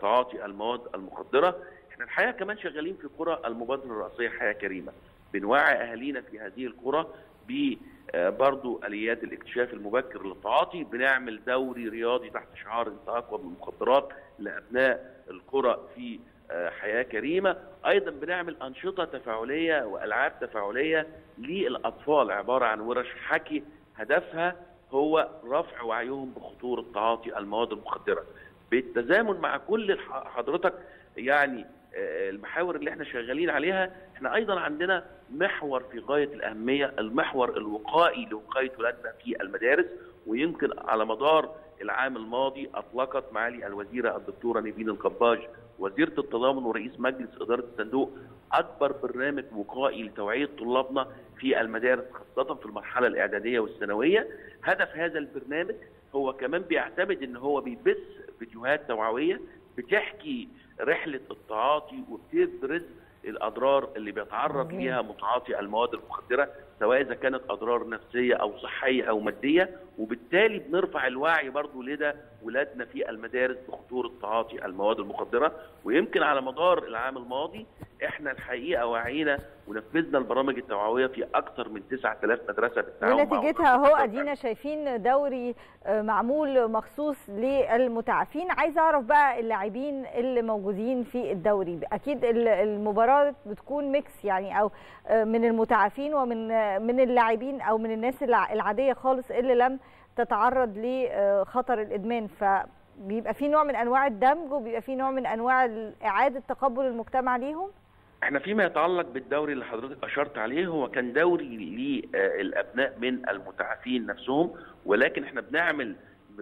تعاطي المواد المخدره. الحقيقه كمان شغالين في قرى المبادره الرئاسيه حياه كريمه، بنوعي اهالينا في هذه القرى ببرضه اليات الاكتشاف المبكر للتعاطي، بنعمل دوري رياضي تحت شعار انت اقوى من المخدرات لابناء القرى في حياه كريمه، ايضا بنعمل انشطه تفاعليه والعاب تفاعليه للاطفال عباره عن ورش حكي هدفها هو رفع وعيهم بخطوره تعاطي المواد المخدره، بالتزامن مع كل حضرتك يعني المحاور اللي احنا شغالين عليها. احنا ايضا عندنا محور في غاية الأهمية، المحور الوقائي لوقاية ولادنا في المدارس، ويمكن على مدار العام الماضي اطلقت معالي الوزيرة الدكتورة نيفين القباج وزيرة التضامن ورئيس مجلس إدارة الصندوق اكبر برنامج وقائي لتوعية طلابنا في المدارس خاصة في المرحلة الإعدادية والثانوية. هدف هذا البرنامج هو كمان بيعتمد ان هو بيبث فيديوهات توعوية بتحكي رحلة التعاطي وبتدرس الأضرار اللي بيتعرض ليها متعاطي المواد المخدرة، سواء اذا كانت اضرار نفسيه او صحيه او ماديه، وبالتالي بنرفع الوعي برضو لدى ولادنا في المدارس بخطوره تعاطي المواد المخدره. ويمكن على مدار العام الماضي احنا الحقيقه وعينا ونفذنا البرامج التوعويه في اكثر من تسعة آلاف مدرسه بالتعاون، ونتيجتها اهو ادينا شايفين دوري معمول مخصوص للمتعافين. عايزه اعرف بقى اللاعبين اللي موجودين في الدوري، اكيد المباراه بتكون ميكس يعني او من المتعافين ومن من اللاعبين او من الناس العاديه خالص اللي لم تتعرض لخطر الادمان، فبيبقى في نوع من انواع الدمج وبيبقى في نوع من انواع اعاده تقبل المجتمع ليهم. احنا فيما يتعلق بالدوري اللي حضرتك اشرت عليه هو كان دوري للابناء من المتعافين نفسهم، ولكن احنا بنعمل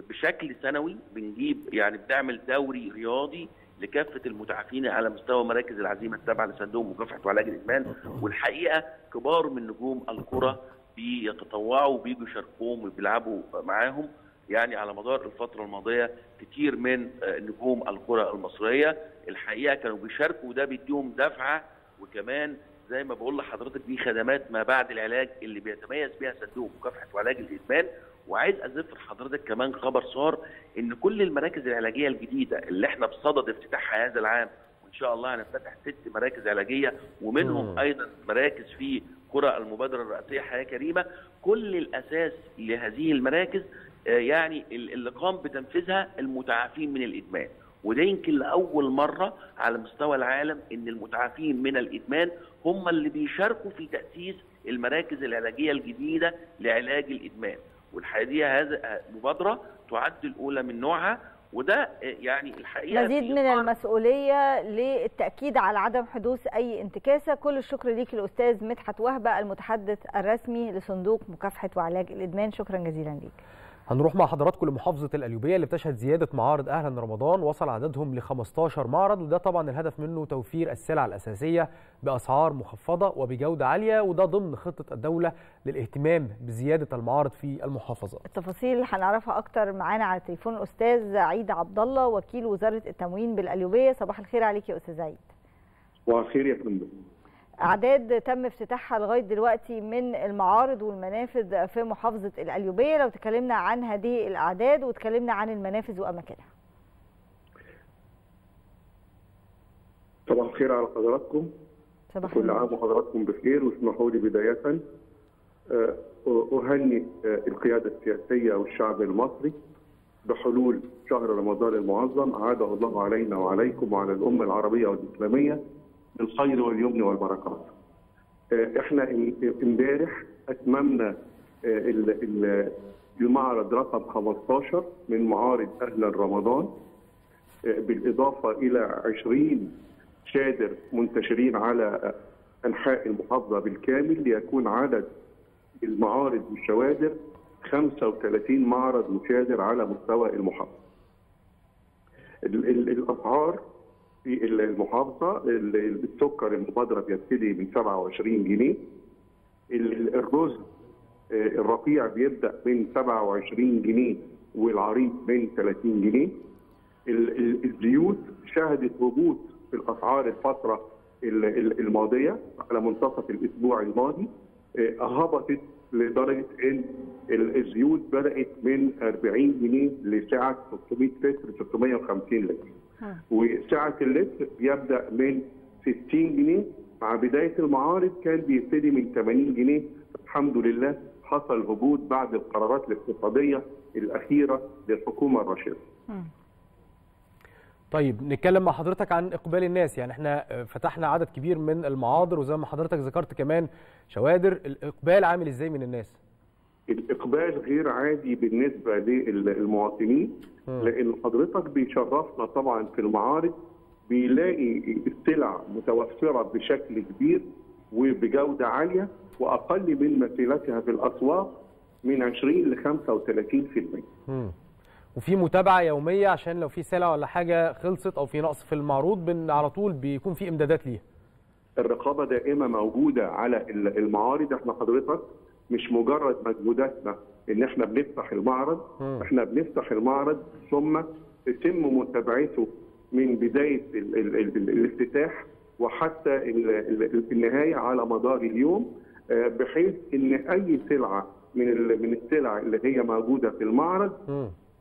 بشكل سنوي، بنجيب يعني بنعمل دوري رياضي لكافه المتعافين على مستوى مراكز العزيمه التابعه لصندوق مكافحه وعلاج الادمان. والحقيقه كبار من نجوم الكره بيتطوعوا وبيجوا يشاركوهم وبيلعبوا معاهم، يعني على مدار الفتره الماضيه كتير من نجوم الكره المصريه الحقيقه كانوا بيشاركوا، وده بيديهم دفعه. وكمان زي ما بقول لحضرتك دي خدمات ما بعد العلاج اللي بيتميز بها صندوق مكافحه وعلاج الادمان. وعايز اذكر حضرتك كمان خبر صار ان كل المراكز العلاجيه الجديده اللي احنا بصدد افتتاحها هذا العام، وان شاء الله هنفتح ست مراكز علاجيه ومنهم ايضا مراكز في قرى المبادره الرئاسيه حياه كريمه، كل الاساس لهذه المراكز يعني اللي قام بتنفيذها المتعافين من الادمان. وده يمكن لاول مره على مستوى العالم ان المتعافين من الادمان هم اللي بيشاركوا في تاسيس المراكز العلاجيه الجديده لعلاج الادمان. والحقيقه هذا مبادره تعد الاولى من نوعها، وده يعني الحقيقه مزيد من المسؤوليه للتاكيد على عدم حدوث اي انتكاسه. كل الشكر ليك الاستاذ مدحت وهبه المتحدث الرسمي لصندوق مكافحه وعلاج الادمان، شكرا جزيلا ليك. هنروح مع حضراتكم لمحافظه القليوبيه اللي بتشهد زياده معارض اهلا رمضان، وصل عددهم ل خمستاشر معرض، وده طبعا الهدف منه توفير السلع الاساسيه باسعار مخفضه وبجوده عاليه، وده ضمن خطه الدوله للاهتمام بزياده المعارض في المحافظه. التفاصيل هنعرفها اكتر معانا على التليفون الاستاذ عيد عبد الله وكيل وزاره التموين بالقليوبيه. صباح الخير عليك يا استاذ عيد. صباح الخير يا فندم. أعداد تم افتتاحها لغاية دلوقتي من المعارض والمنافذ في محافظة القليوبية، لو تكلمنا عن هذه الأعداد وتكلمنا عن المنافذ وأماكنها. صباح الخير على حضراتكم. صباح الخير. كل عام وحضراتكم بخير، واسمحوا لي بداية أهنئ القيادة السياسية والشعب المصري بحلول شهر رمضان المعظم، أعاده الله علينا وعليكم وعلى الأمة العربية والإسلامية بالخير واليمن والبركات. احنا امبارح اتممنا المعرض رقم خمستاشر من معارض اهلا رمضان، بالاضافه الى عشرين شادر منتشرين على انحاء المحافظه بالكامل، ليكون عدد المعارض والشوادر خمسة وثلاثين معرض وشادر على مستوى المحافظه. الاسعار في المحافظة، السكر المبادرة بيبتدي من سبعة وعشرين جنيه، الرز الرقيع بيبدأ من سبعة وعشرين جنيه والعريض من ثلاثين جنيه. الزيوت شهدت هبوط في الأسعار الفترة الماضية، على منتصف الأسبوع الماضي هبطت لدرجة أن الزيوت بدأت من أربعين جنيه لسعة ستمية لتر، ستمية وخمسين لتر. وسعة اللتر بيبدأ من ستين جنيه. مع بداية المعارض كان بيبتدي من ثمانين جنيه، الحمد لله حصل هبوط بعد القرارات الاقتصادية الأخيرة للحكومة الراشدة. طيب نتكلم مع حضرتك عن إقبال الناس، يعني احنا فتحنا عدد كبير من المعاضر وزي ما حضرتك ذكرت كمان شوادر، الإقبال عامل ازاي من الناس؟ الإقبال غير عادي بالنسبة للمواطنين، لأن حضرتك بيشرفنا طبعا في المعارض، بيلاقي السلع متوفرة بشكل كبير وبجودة عالية وأقل من مثيلتها في الأسواق من عشرين لخمسة وثلاثين بالمية. وفي متابعة يومية عشان لو في سلع ولا حاجة خلصت أو في نقص في المعروض على طول بيكون في إمدادات ليها. الرقابة دائمة موجودة على المعارض. احنا حضرتك مش مجرد مجهوداتنا ان احنا بنفتح المعرض، احنا بنفتح المعرض ثم يتم متابعته من بدايه الافتتاح وحتى النهايه على مدار اليوم، بحيث ان اي سلعه من من السلع اللي هي موجوده في المعرض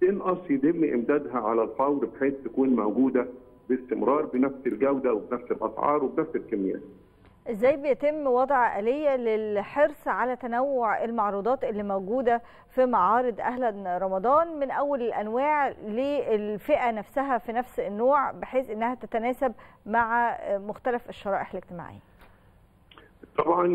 تنقص يتم امدادها على الفور بحيث تكون موجوده باستمرار بنفس الجوده وبنفس الاسعار وبنفس الكميات. ازاي بيتم وضع آلية للحرص على تنوع المعروضات اللي موجودة في معارض أهلا رمضان، من أول الأنواع للفئة نفسها في نفس النوع، بحيث أنها تتناسب مع مختلف الشرائح الاجتماعية؟ طبعا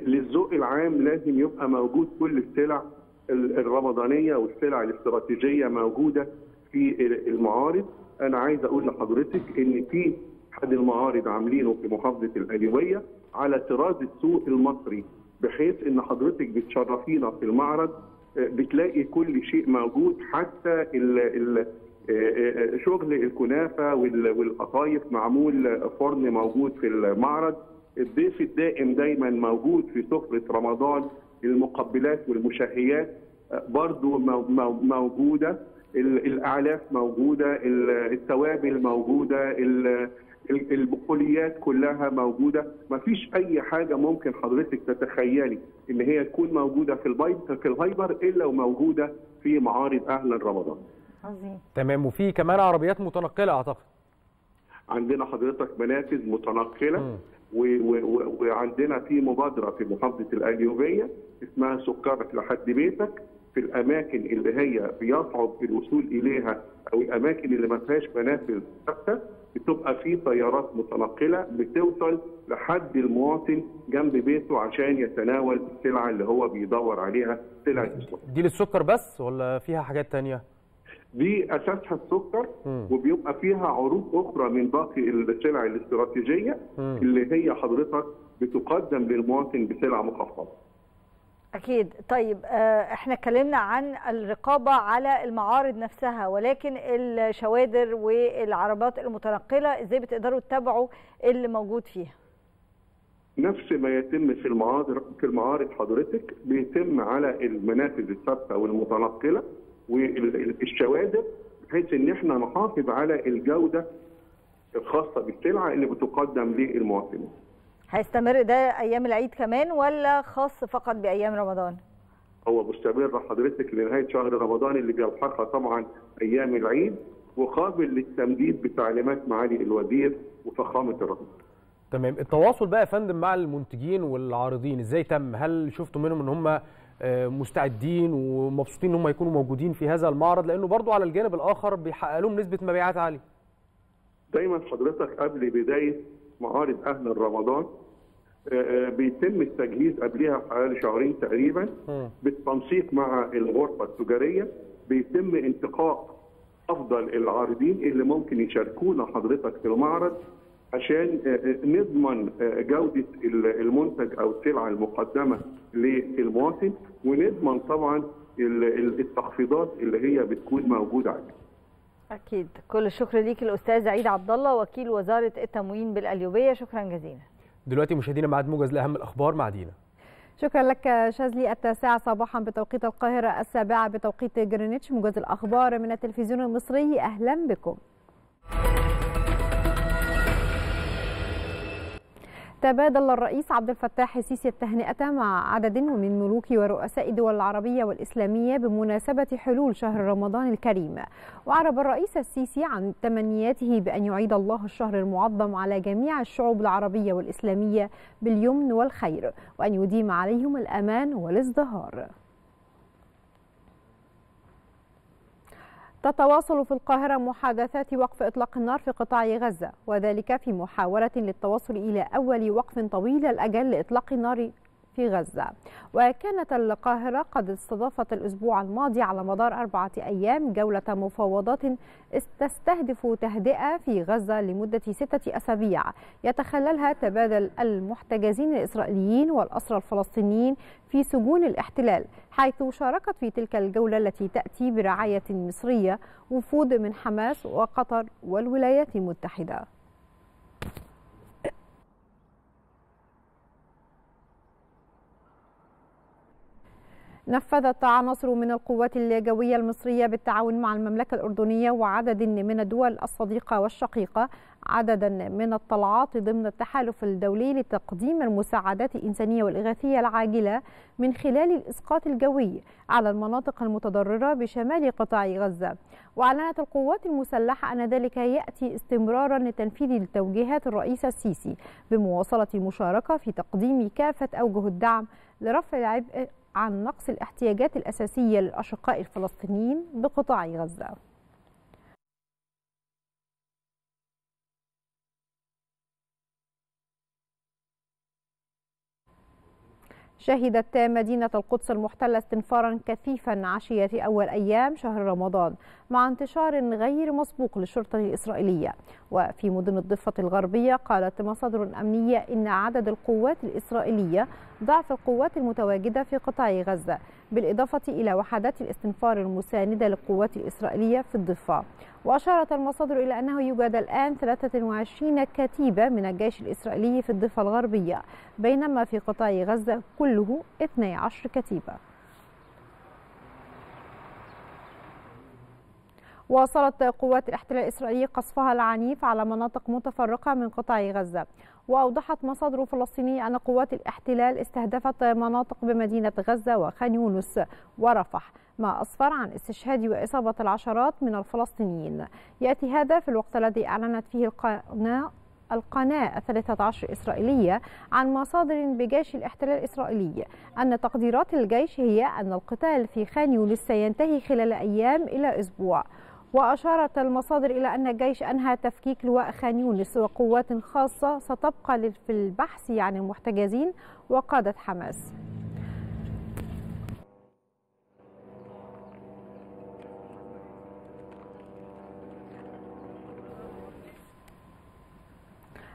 للذوق العام لازم يبقى موجود كل السلع الرمضانية والسلع الاستراتيجية موجودة في المعارض. أنا عايز أقول لحضرتك أن في أحد المعارض عاملينه في محافظة القليوية على طراز السوق المصري، بحيث إن حضرتك بتشرفينا في المعرض بتلاقي كل شيء موجود، حتى شغل الكنافة والقطايف معمول فرن موجود في المعرض، الضيف الدائم دايما موجود في سفرة رمضان، المقبلات والمشهيات برضو موجودة، الأعلاف موجودة، التوابل موجودة، البقوليات كلها موجودة. مفيش أي حاجة ممكن حضرتك تتخيلي إن هي تكون موجودة في البيض في الهايبر إلا وموجودة في معارض أهل رمضان. عظيم. تمام. وفي كمان عربيات متنقلة أعتقد. عندنا حضرتك منافذ متنقلة، وعندنا في مبادرة في محافظة القليوبية اسمها سكرك لحد بيتك، في الأماكن اللي هي بيصعب الوصول إليها أو الأماكن اللي ما فيهاش منافذ ثابتة بتبقى في طيارات متنقلة بتوصل لحد المواطن جنب بيته عشان يتناول السلعة اللي هو بيدور عليها. سلعة السكر دي للسكر بس ولا فيها حاجات تانية؟ دي أساسها السكر، وبيبقى فيها عروض أخرى من باقي السلع الاستراتيجية اللي هي حضرتك بتقدم للمواطن بسلعة مخفضة. أكيد. طيب احنا اتكلمنا عن الرقابة على المعارض نفسها، ولكن الشوادر والعربات المتنقلة ازاي بتقدروا تتابعوا اللي موجود فيها؟ نفس ما يتم في المعارض في المعارض حضرتك بيتم على المنافذ الثابتة والمتنقلة والشوادر، بحيث ان احنا نحافظ على الجودة الخاصة بالسلعة اللي بتقدم للمواطنين. هيستمر ده ايام العيد كمان ولا خاص فقط بايام رمضان؟ هو مستمر حضرتك لنهايه شهر رمضان اللي بيلحقها طبعا ايام العيد، وقابل للتمديد بتعليمات معالي الوزير وفخامه الرئيس. تمام. التواصل بقى يا فندم مع المنتجين والعارضين ازاي تم؟ هل شفتوا منهم ان هم مستعدين ومبسوطين ان هم يكونوا موجودين في هذا المعرض، لانه برضو على الجانب الاخر بيحقق لهم نسبه مبيعات عاليه؟ دايما حضرتك قبل بدايه معارض أهل الرمضان بيتم التجهيز قبلها حوالي شهرين تقريبا بالتنسيق مع الغرفة التجارية، بيتم انتقاء أفضل العارضين اللي ممكن يشاركونا حضرتك في المعرض عشان نضمن جودة المنتج أو السلعة المقدمة للمواطن، ونضمن طبعا التخفيضات اللي هي بتكون موجودة عليها. أكيد. كل الشكر ليك الأستاذ عيد عبد الله وكيل وزارة التموين بالقليوبية، شكرا جزيلا. دلوقتي مشاهدينا ميعاد موجز لأهم الأخبار مع دينا. شكرا لك شاذلي. التاسعة صباحا بتوقيت القاهرة، السابعة بتوقيت جرينتش. موجز الأخبار من التلفزيون المصري، أهلا بكم. تبادل الرئيس عبد الفتاح السيسي التهنئة مع عدد من ملوك ورؤساء دول العربية والإسلامية بمناسبة حلول شهر رمضان الكريم، وعرب الرئيس السيسي عن تمنياته بأن يعيد الله الشهر المعظم على جميع الشعوب العربية والإسلامية باليمن والخير، وأن يديم عليهم الأمان والازدهار. تتواصل في القاهرة محادثات وقف إطلاق النار في قطاع غزة، وذلك في محاولة للتوصل إلى أول وقف طويل الأجل لإطلاق النار في غزة. وكانت القاهرة قد استضافت الأسبوع الماضي على مدار أربعة أيام جولة مفاوضات تستهدف تهدئة في غزة لمدة ستة أسابيع يتخللها تبادل المحتجزين الإسرائيليين والأسرى الفلسطينيين في سجون الاحتلال، حيث شاركت في تلك الجولة التي تأتي برعاية مصرية وفود من حماس وقطر والولايات المتحدة. نفذت عناصر من القوات الجوية المصرية بالتعاون مع المملكة الأردنية وعدد من الدول الصديقة والشقيقة عددا من الطلعات ضمن التحالف الدولي لتقديم المساعدات الإنسانية والإغاثية العاجلة من خلال الإسقاط الجوي على المناطق المتضررة بشمال قطاع غزة. وأعلنت القوات المسلحة أن ذلك يأتي استمرارا لتنفيذ توجيهات الرئيس السيسي بمواصلة المشاركة في تقديم كافة أوجه الدعم لرفع العبء عن نقص الاحتياجات الأساسية للأشقاء الفلسطينيين بقطاع غزة. شهدت مدينة القدس المحتلة استنفارا كثيفا عشية أول أيام شهر رمضان مع انتشار غير مسبوق للشرطة الإسرائيلية. وفي مدن الضفة الغربية قالت مصادر أمنية إن عدد القوات الإسرائيلية ضعف القوات المتواجدة في قطاع غزة، بالإضافة إلى وحدات الاستنفار المساندة للقوات الإسرائيلية في الضفة. وأشارت المصادر إلى أنه يوجد الآن ثلاثة وعشرين كتيبة من الجيش الإسرائيلي في الضفة الغربية، بينما في قطاع غزة كله اثنتي عشرة كتيبة. واصلت قوات الاحتلال الإسرائيلي قصفها العنيف على مناطق متفرقة من قطاع غزة. وأوضحت مصادر فلسطينية أن قوات الاحتلال استهدفت مناطق بمدينة غزة وخان يونس ورفح، ما أسفر عن استشهاد وإصابة العشرات من الفلسطينيين. يأتي هذا في الوقت الذي أعلنت فيه القناة القناة الثالثة عشرة إسرائيلية عن مصادر بجيش الاحتلال الإسرائيلي أن تقديرات الجيش هي أن القتال في خان يونس سينتهي خلال أيام إلى أسبوع. وأشارت المصادر إلى أن الجيش أنهى تفكيك لواء خان يونس، وقوات خاصة ستبقى في البحث عن المحتجزين وقادة حماس.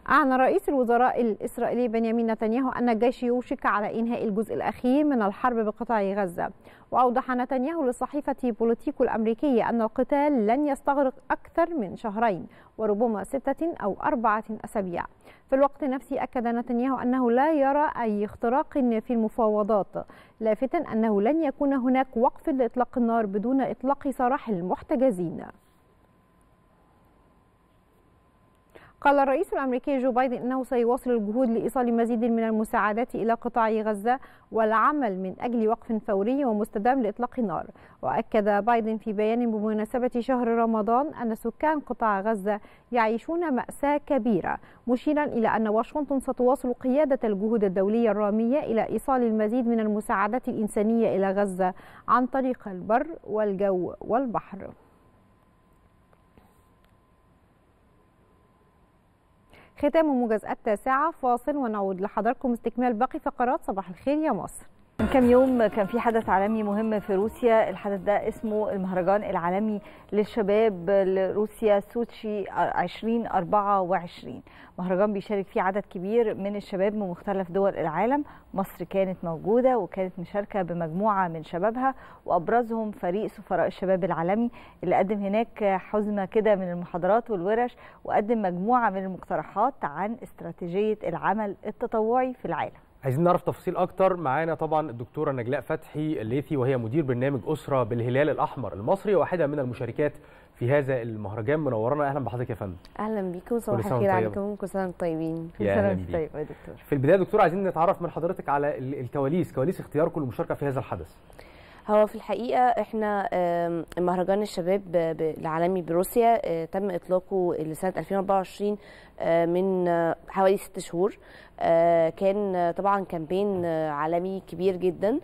أعلن رئيس الوزراء الإسرائيلي بنيامين نتنياهو أن الجيش يوشك على إنهاء الجزء الأخير من الحرب بقطاع غزة. وأوضح نتنياهو لصحيفة بوليتيكو الأمريكية أن القتال لن يستغرق أكثر من شهرين وربما ستة أو أربعة أسابيع. في الوقت نفسه أكد نتنياهو أنه لا يرى أي اختراق في المفاوضات، لافتا أنه لن يكون هناك وقف لإطلاق النار بدون إطلاق سراح المحتجزين. قال الرئيس الأمريكي جو بايدن أنه سيواصل الجهود لإيصال مزيد من المساعدات إلى قطاع غزة والعمل من أجل وقف فوري ومستدام لإطلاق النار. وأكد بايدن في بيان بمناسبة شهر رمضان أن سكان قطاع غزة يعيشون مأساة كبيرة، مشيرا إلى أن واشنطن ستواصل قيادة الجهود الدولية الرامية إلى إيصال المزيد من المساعدات الإنسانية إلى غزة عن طريق البر والجو والبحر. ختام موجز التاسعة، فاصل ونعود لحضراتكم استكمال باقي فقرات صباح الخير يا مصر. من كام يوم كان في حدث عالمي مهم في روسيا، الحدث ده اسمه المهرجان العالمي للشباب لروسيا سوتشي ألفين وأربعة وعشرين، مهرجان بيشارك فيه عدد كبير من الشباب من مختلف دول العالم. مصر كانت موجودة وكانت مشاركة بمجموعة من شبابها، وأبرزهم فريق سفراء الشباب العالمي اللي قدم هناك حزمة كده من المحاضرات والورش، وقدم مجموعة من المقترحات عن استراتيجية العمل التطوعي في العالم. عايزين نعرف تفاصيل اكتر. معانا طبعا الدكتوره نجلاء فتحي الليثي، وهي مدير برنامج اسره بالهلال الاحمر المصري، واحده من المشاركات في هذا المهرجان. منورنا، اهلا بحضرتك يا فندم. اهلا بيكم، صباح الخير عليكم، كل سنه وانتم طيبين. كل سنه وانتم طيب يا دكتور. في البدايه دكتور، عايزين نتعرف من حضرتك على الكواليس، كواليس اختياركم للمشاركه في هذا الحدث. هو في الحقيقه احنا مهرجان الشباب العالمي بروسيا تم اطلاقه لسنه ألفين وأربعة وعشرين من حوالي ست شهور. كان طبعا كامبين عالمي كبير جدا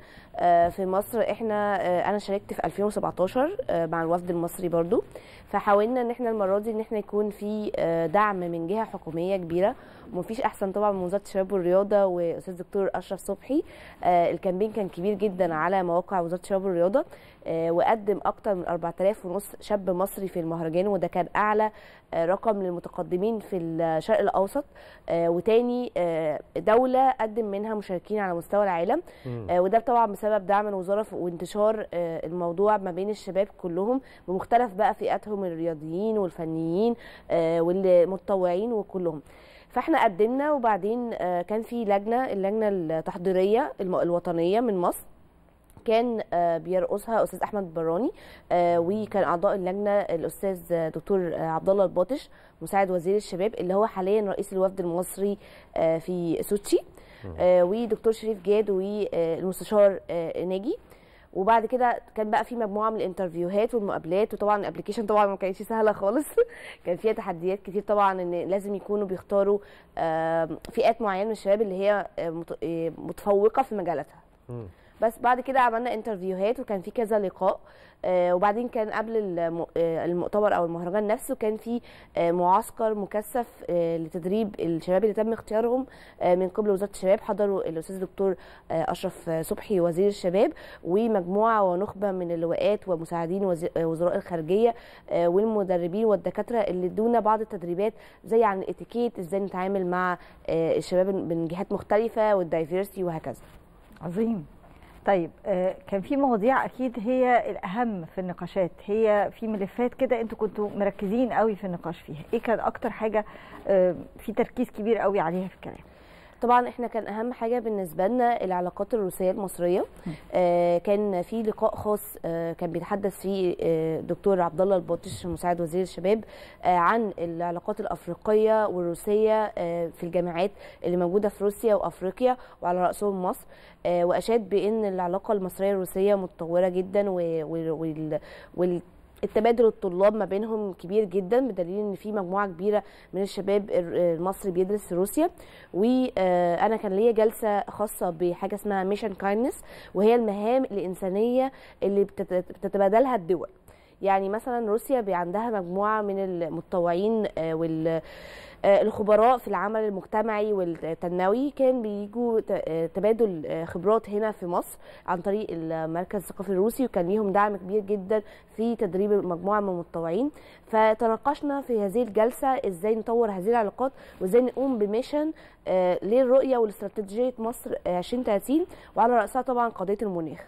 في مصر. احنا انا شاركت في ألفين وسبعتاشر مع الوفد المصري برضو، فحاولنا ان احنا المره دي ان احنا يكون في دعم من جهه حكوميه كبيره، ومفيش احسن طبعا من وزاره الشباب والرياضه واستاذ الدكتور اشرف صبحي. الكامبين كان كبير جدا على مواقع وزاره الشباب والرياضه، وقدم اكتر من أربعة آلاف ونص شاب مصري في المهرجان، وده كان اعلى رقم للمتقدمين في الشرق الاوسط، وتاني دوله قدم منها مشاركين على مستوى العالم. وده طبعا بسبب دعم الوزاره وانتشار الموضوع ما بين الشباب كلهم بمختلف بقى فئاتهم، الرياضيين والفنيين والمتطوعين وكلهم. فاحنا قدمنا، وبعدين كان في لجنه اللجنه التحضيريه الوطنيه من مصر، كان بيرقصها استاذ احمد بروني، وكان اعضاء اللجنه الاستاذ دكتور عبدالله الباطش مساعد وزير الشباب اللي هو حاليا رئيس الوفد المصري في سوتشي، ودكتور شريف جاد والمستشار ناجي. وبعد كده كان بقى في مجموعه من الانترفيوهات والمقابلات، وطبعا الابلكيشن طبعا ما كانتش سهله خالص كان فيها تحديات كتير طبعا، ان لازم يكونوا بيختاروا فئات معينه من الشباب اللي هي متفوقه في مجالاتها. بس بعد كده عملنا انترفيوهات وكان في كذا لقاء، وبعدين كان قبل المؤتمر او المهرجان نفسه كان في معسكر مكثف لتدريب الشباب اللي تم اختيارهم من قبل وزاره الشباب، حضروا الاستاذ دكتور اشرف صبحي وزير الشباب ومجموعه ونخبه من اللواءات ومساعدين وزراء الخارجيه والمدربين والدكاتره اللي ادونا بعض التدريبات زي عن الاتيكيت، ازاي نتعامل مع الشباب من جهات مختلفه والدايفيرسيتي وهكذا. عظيم. طيب كان في مواضيع اكيد هي الاهم في النقاشات، هي في ملفات كده انتوا كنتوا مركزين قوي في النقاش فيها، ايه كان اكتر حاجه في تركيز كبير قوي عليها في الكلام؟ طبعا احنا كان اهم حاجه بالنسبه لنا العلاقات الروسيه المصريه. آه كان في لقاء خاص آه كان بيتحدث فيه الدكتور آه عبد الله الباطش مساعد وزير الشباب آه عن العلاقات الافريقيه والروسيه آه في الجامعات اللي موجوده في روسيا وافريقيا وعلى راسهم مصر، آه واشاد بان العلاقه المصريه الروسيه متطوره جدا و, و, و التبادل الطلاب ما بينهم كبير جدا، بدليل ان في مجموعه كبيره من الشباب المصري بيدرس في روسيا. وانا كان ليا جلسه خاصه بحاجه اسمها ميشن كايندنس، وهي المهام الانسانيه اللي بتتبادلها الدول. يعني مثلا روسيا عندها مجموعه من المتطوعين وال الخبراء في العمل المجتمعي والتنموي، كان بيجوا تبادل خبرات هنا في مصر عن طريق المركز الثقافي الروسي، وكان ليهم دعم كبير جدا في تدريب مجموعه من المتطوعين. فتناقشنا في هذه الجلسه ازاي نطور هذه العلاقات وازاي نقوم بميشن للرؤيه والاستراتيجيه مصر ألفين وثلاثين وعلى راسها طبعا قضيه المناخ.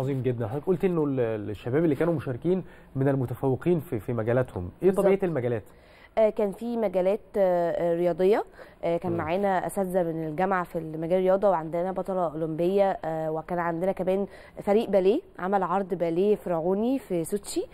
عظيم جدا. حضرتك قلت انه الشباب اللي كانوا مشاركين من المتفوقين في في مجالاتهم، ايه طبيعه المجالات؟ كان في مجالات رياضيه، كان معانا اساتذه من الجامعه في مجال الرياضه، وعندنا بطله اولمبيه، وكان عندنا كمان فريق باليه عمل عرض باليه فرعوني في سوتشي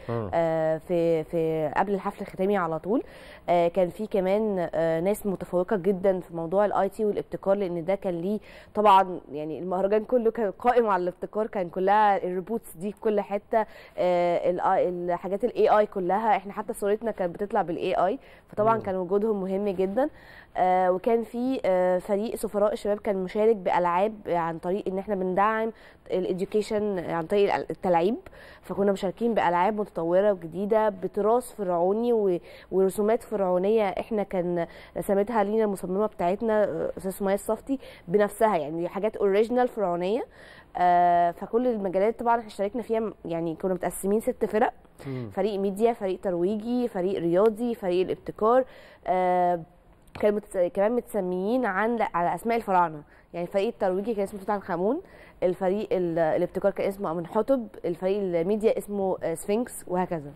في في قبل الحفل الختامي على طول. كان في كمان ناس متفوقه جدا في موضوع الاي تي والابتكار، لان ده كان ليه طبعا يعني المهرجان كله كان قائم على الابتكار، كان كلها الروبوتس دي في كل حته، الحاجات الاي اي كلها، احنا حتى صورتنا كانت بتطلع بالاي اي، فطبعا كان وجودهم مهم جدا. آه وكان في آه فريق سفراء الشباب كان مشارك بالعاب عن طريق ان احنا بندعم الاديوكيشن عن طريق التلعيب، فكنا مشاركين بالعاب متطوره وجديده بتراث فرعوني ورسومات فرعونيه احنا كان رسمتها لينا المصممه بتاعتنا استاذ سميه الصفتي بنفسها، يعني حاجات اوريجينال فرعونيه. آه فكل المجالات طبعا احنا اشتركنا فيها، يعني كنا متقسمين ست فرق، فريق ميديا، فريق ترويجي، فريق رياضي، فريق الابتكار. آه كانوا متس... كمان متسميين عن على اسماء الفراعنه، يعني فريق الترويجي كان اسمه توت عنخ امون، الفريق ال... الابتكار كان اسمه امنحتب، الفريق الميديا اسمه سفنكس، وهكذا.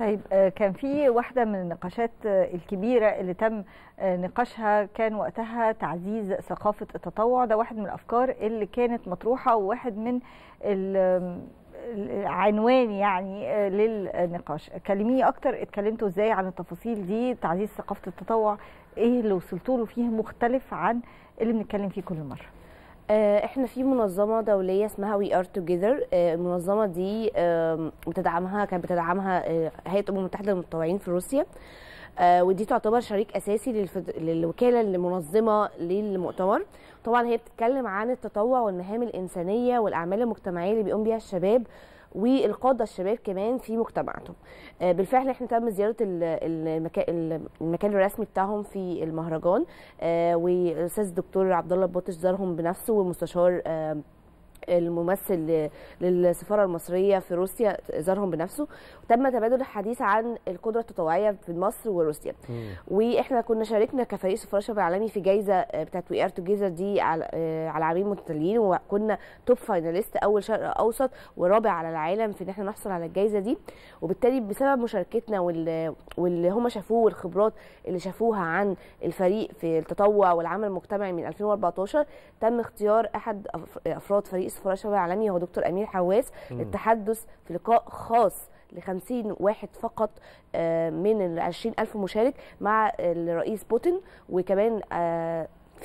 طيب كان في واحده من النقاشات الكبيره اللي تم نقاشها كان وقتها تعزيز ثقافه التطوع، ده واحد من الافكار اللي كانت مطروحه وواحد من العنوان يعني للنقاش. كلميني اكتر، اتكلمتوا ازاي عن التفاصيل دي، تعزيز ثقافه التطوع، ايه اللي وصلتوا له فيه مختلف عن اللي بنتكلم فيه كل مره؟ احنا في منظمه دوليه اسمها وي ار توجذر، المنظمه دي بتدعمها كانت بتدعمها هيئه الامم المتحده للمتطوعين في روسيا، ودي تعتبر شريك اساسي للفد... للوكاله المنظمه للمؤتمر. طبعا هي بتتكلم عن التطوع والمهام الانسانيه والاعمال المجتمعيه اللي بيقوم بيها الشباب والقاده الشباب كمان في مجتمعاتهم. بالفعل احنا تم زياره المكان الرسمي بتاعهم في المهرجان، والاستاذ الدكتور عبد الله الباطش زارهم بنفسه، والمستشار الممثل للسفاره المصريه في روسيا زارهم بنفسه، وتم تبادل الحديث عن القدره التطوعيه في مصر وروسيا. مم. واحنا كنا شاركنا كفريق سفراء الشباب العالمي في جايزه بتاعت وي ار توجيزر دي على على عامين متتاليين، وكنا توب فايناليست اول شرق اوسط ورابع على العالم في ان احنا نحصل على الجايزه دي. وبالتالي بسبب مشاركتنا واللي هم شافوه والخبرات اللي شافوها عن الفريق في التطوع والعمل المجتمعي من ألفين وأربعتاشر، تم اختيار احد افراد فريق رئيس فراشة العالمي هو دكتور أمير حواس للتحدث في لقاء خاص لخمسين واحد فقط من ال عشرين ألف مشارك مع الرئيس بوتين، وكمان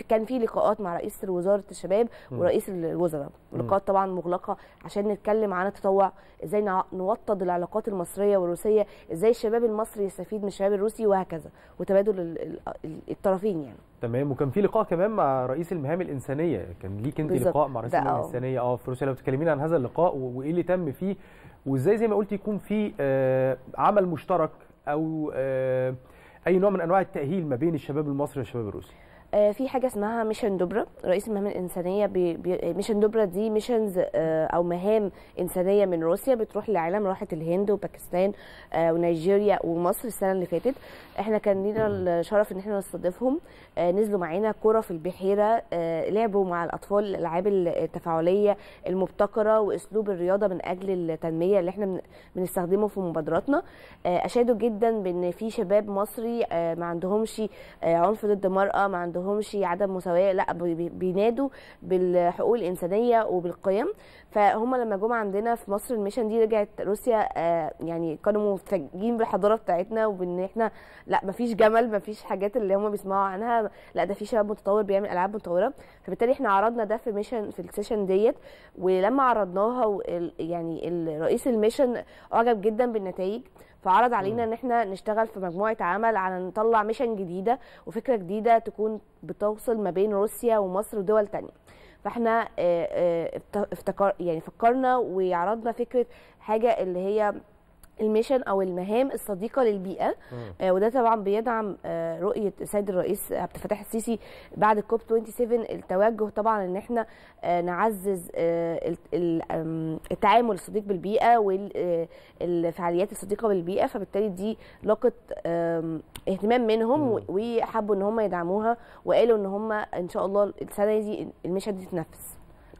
كان في لقاءات مع رئيس وزارة الشباب ورئيس الوزراء، لقاءات طبعا مغلقة عشان نتكلم عن التطوع، ازاي نوطد العلاقات المصرية والروسية، ازاي الشباب المصري يستفيد من الشباب الروسي وهكذا، وتبادل الطرفين يعني. تمام. وكان في لقاء كمان مع رئيس المهام الإنسانية، كان ليك انت لقاء مع رئيس المهام الإنسانية اه في روسيا، لو تكلمينا عن هذا اللقاء وايه اللي تم فيه، وازاي زي ما قلت يكون في عمل مشترك او اي نوع من انواع التأهيل ما بين الشباب المصري والشباب الروسي. في حاجه اسمها ميشن دوبرا، رئيس المهام الانسانيه بي بي ميشن دوبرا دي ميشنز او مهام انسانيه من روسيا بتروح للعالم، راحت الهند وباكستان ونيجيريا ومصر السنه اللي فاتت. احنا كان لينا الشرف ان احنا نستضيفهم، نزلوا معانا كره في البحيره، لعبوا مع الاطفال الالعاب التفاعليه المبتكره واسلوب الرياضه من اجل التنميه اللي احنا بنستخدمه في مبادراتنا. اشادوا جدا بان في شباب مصري ما عندهمش عنف ضد المراه، ما عندهم همش عدم مساواه، لا بينادوا بالحقوق الانسانيه وبالقيم. فهم لما جم عندنا في مصر الميشن دي، رجعت روسيا يعني كانوا متفاجئين بالحضاره بتاعتنا، وبان احنا لا مفيش جمل، مفيش حاجات اللي هم بيسمعوا عنها، لا ده في شباب متطور بيعمل العاب متطوره. فبالتالي احنا عرضنا ده في ميشن في السيشن ديت، ولما عرضناها يعني رئيس الميشن اعجب جدا بالنتائج، فعرض علينا ان احنا نشتغل في مجموعه عمل على نطلع ميشن جديده وفكره جديده تكون بتوصل ما بين روسيا ومصر ودول ثانيه. فاحنا افتكر يعني فكرنا وعرضنا فكره حاجه اللي هي الميشن او المهام الصديقه للبيئه، آه وده طبعا بيدعم آه رؤيه السيد الرئيس عبد الفتاح السيسي بعد الكوب سبعة وعشرين، التوجه طبعا ان احنا آه نعزز آه التعامل الصديق بالبيئه والفعاليات الصديقه بالبيئه. فبالتالي دي لقت آه اهتمام منهم، وحبوا ان هم يدعموها، وقالوا ان هم ان شاء الله السنه دي الميشن دي تتنفذ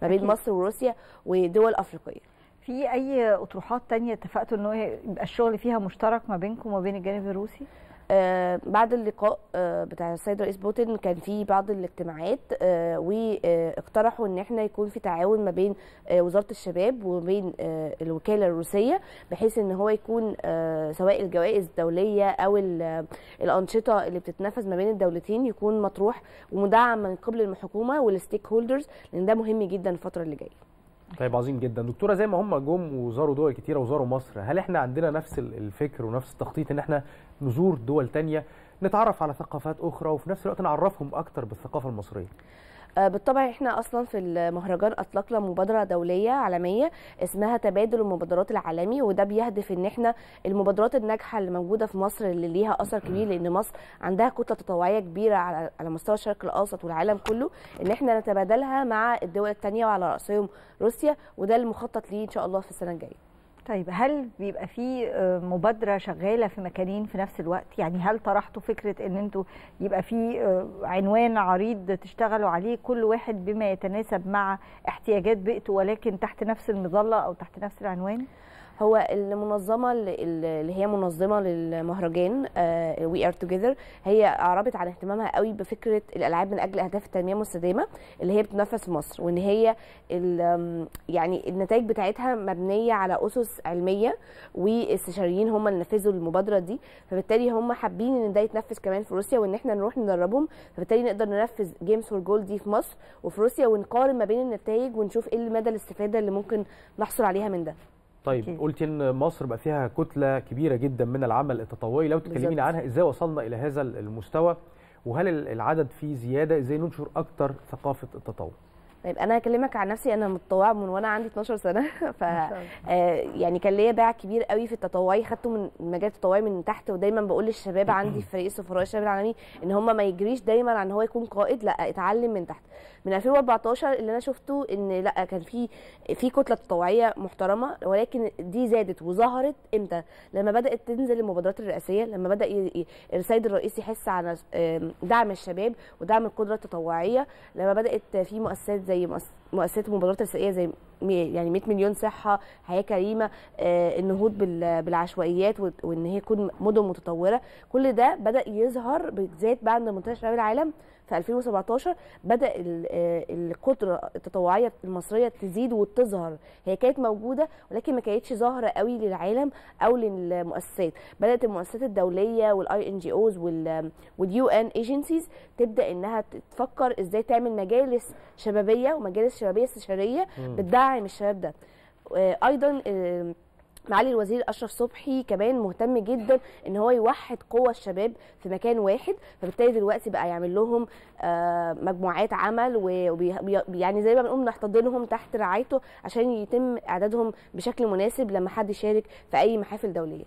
ما بين مصر وروسيا ودول افريقيه. في اي اطروحات تانية اتفقتوا انه يبقى الشغل فيها مشترك ما بينكم وما بين الجانب الروسي؟ آه بعد اللقاء آه بتاع السيد رئيس بوتين كان في بعض الاجتماعات، آه واقترحوا ان احنا يكون في تعاون ما بين آه وزاره الشباب وبين آه الوكاله الروسيه، بحيث ان هو يكون آه سواء الجوائز الدوليه او الانشطه اللي بتتنفذ ما بين الدولتين يكون مطروح ومدعم من قبل الحكومه والستيك هولدرز، لان ده مهم جدا الفتره اللي جايه. طيب عظيم جدا دكتوره، زي ما هم جم وزاروا دول كتيره وزاروا مصر، هل احنا عندنا نفس الفكر ونفس التخطيط ان احنا نزور دول تانية نتعرف على ثقافات اخرى وفي نفس الوقت نعرفهم اكتر بالثقافه المصريه؟ بالطبع احنا اصلا في المهرجان اطلقنا مبادره دوليه عالميه اسمها تبادل المبادرات العالمي، وده بيهدف ان احنا المبادرات الناجحه اللي موجوده في مصر اللي ليها اثر كبير، لان مصر عندها كتله تطوعيه كبيره على على مستوى الشرق الاوسط والعالم كله، ان احنا نتبادلها مع الدول الثانيه وعلى راسهم روسيا، وده المخطط ليه ان شاء الله في السنه الجايه. طيب هل بيبقى في مبادرة شغالة في مكانين في نفس الوقت؟ يعني هل طرحتوا فكرة ان انتوا يبقى في عنوان عريض تشتغلوا عليه كل واحد بما يتناسب مع احتياجات بيئته، ولكن تحت نفس المظلة او تحت نفس العنوان؟ هو المنظمه اللي هي منظمه للمهرجان وي ار توجذر هي اعربت عن اهتمامها قوي بفكره الالعاب من اجل اهداف التنميه المستدامه اللي هي بتنفذ في مصر، وان هي يعني النتائج بتاعتها مبنيه على اسس علميه، واستشاريين هم اللي نفذوا المبادره دي، فبالتالي هم حابين ان ده يتنفذ كمان في روسيا، وان احنا نروح ندربهم، فبالتالي نقدر ننفذ جيمز فور جول دي في مصر وفي روسيا، ونقارن ما بين النتائج ونشوف ايه مدى الاستفاده اللي ممكن نحصل عليها من ده. طيب قلتي ان مصر بقى فيها كتله كبيره جدا من العمل التطوعي، لو تكلمينا عنها ازاي وصلنا الى هذا المستوى، وهل العدد فيه زياده، ازاي ننشر اكتر ثقافه التطوع؟ طيب انا هكلمك عن نفسي، انا متطوعه من وانا عندي اتناشر سنه، ف يعني كان ليا باع كبير قوي في التطوعي، خدته من مجال التطوعي من تحت، ودايما بقول للشباب عندي في فريق السفراء الشباب العالمي ان هم ما يجريش دايما عن هو يكون قائد، لا اتعلم من تحت. من ألفين وأربعتاشر اللي انا شفته ان لا كان في في كتله تطوعيه محترمه، ولكن دي زادت وظهرت امتى؟ لما بدات تنزل المبادرات الرئاسيه، لما بدا السيد الرئيس يحس على دعم الشباب ودعم القدره التطوعيه، لما بدات في مؤسسات زي مؤسسة مؤسسه المبادرات التنسيقيه زي يعني مئة مليون صحه، حياه كريمه، النهوض بالعشوائيات، وان هي تكون مدن متطوره. كل ده بدا يظهر بالذات بعد منتدى شباب العالم في ألفين وسبعتاشر. بدا القدره التطوعيه المصريه تزيد وتظهر. هي كانت موجوده ولكن ما كانتش ظاهره قوي للعالم او للمؤسسات. بدات المؤسسات الدوليه والاي ان جي اوز واليو ان ايجنسيز تبدا انها تفكر ازاي تعمل مجالس شبابيه ومجالس شبابيه استشاريه بتدعم الشباب ده. ايضا معالي الوزير اشرف صبحي كمان مهتم جدا ان هو يوحد قوى الشباب في مكان واحد، فبالتالي دلوقتي بقى يعمل لهم مجموعات عمل، ويعني زي ما بنقول نحتضنهم تحت رعايته عشان يتم اعدادهم بشكل مناسب لما حد يشارك في اي محافل دوليه.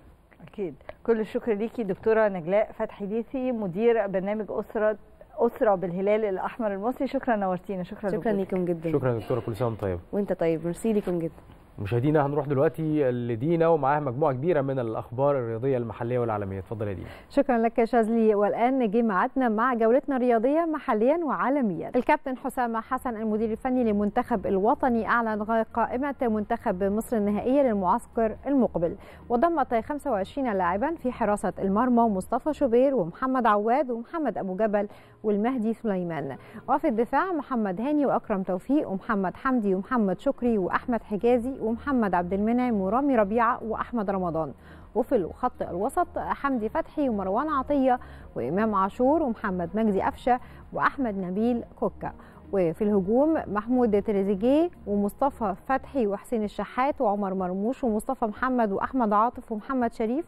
اكيد. كل الشكر ليكي دكتوره نجلاء فتحي الليثي، مدير برنامج اسره أسرة بالهلال الأحمر المصري. شكرا نورتينا. شكرا شكرا ليكم جدا. شكرا دكتورة، كل سنة طيب. وأنت طيب، ميرسي ليكم جدا. مشاهدينا هنروح دلوقتي لدينا ومعاها مجموعة كبيرة من الأخبار الرياضية المحلية والعالمية. اتفضل يا دينا. شكرا لك يا شاذلي. والآن نجي معتنا مع جولتنا الرياضية محليا وعالميا. الكابتن حسام حسن المدير الفني للمنتخب الوطني أعلن قائمة منتخب مصر النهائية للمعسكر المقبل، وضمت خمسة وعشرين لاعبا في حراسة المرمى مصطفى شوبير ومحمد عواد ومحمد أبو جبل والمهدي سليمان، وفي الدفاع محمد هاني وأكرم توفيق ومحمد حمدي ومحمد شكري وأحمد حجازي ومحمد عبد المنعم ورامي ربيعه واحمد رمضان، وفي خط الوسط حمدي فتحي ومروان عطيه وامام عاشور ومحمد مجدي قفشه واحمد نبيل كوكا، وفي الهجوم محمود تريزيجيه ومصطفى فتحي وحسين الشحات وعمر مرموش ومصطفى محمد واحمد عاطف ومحمد شريف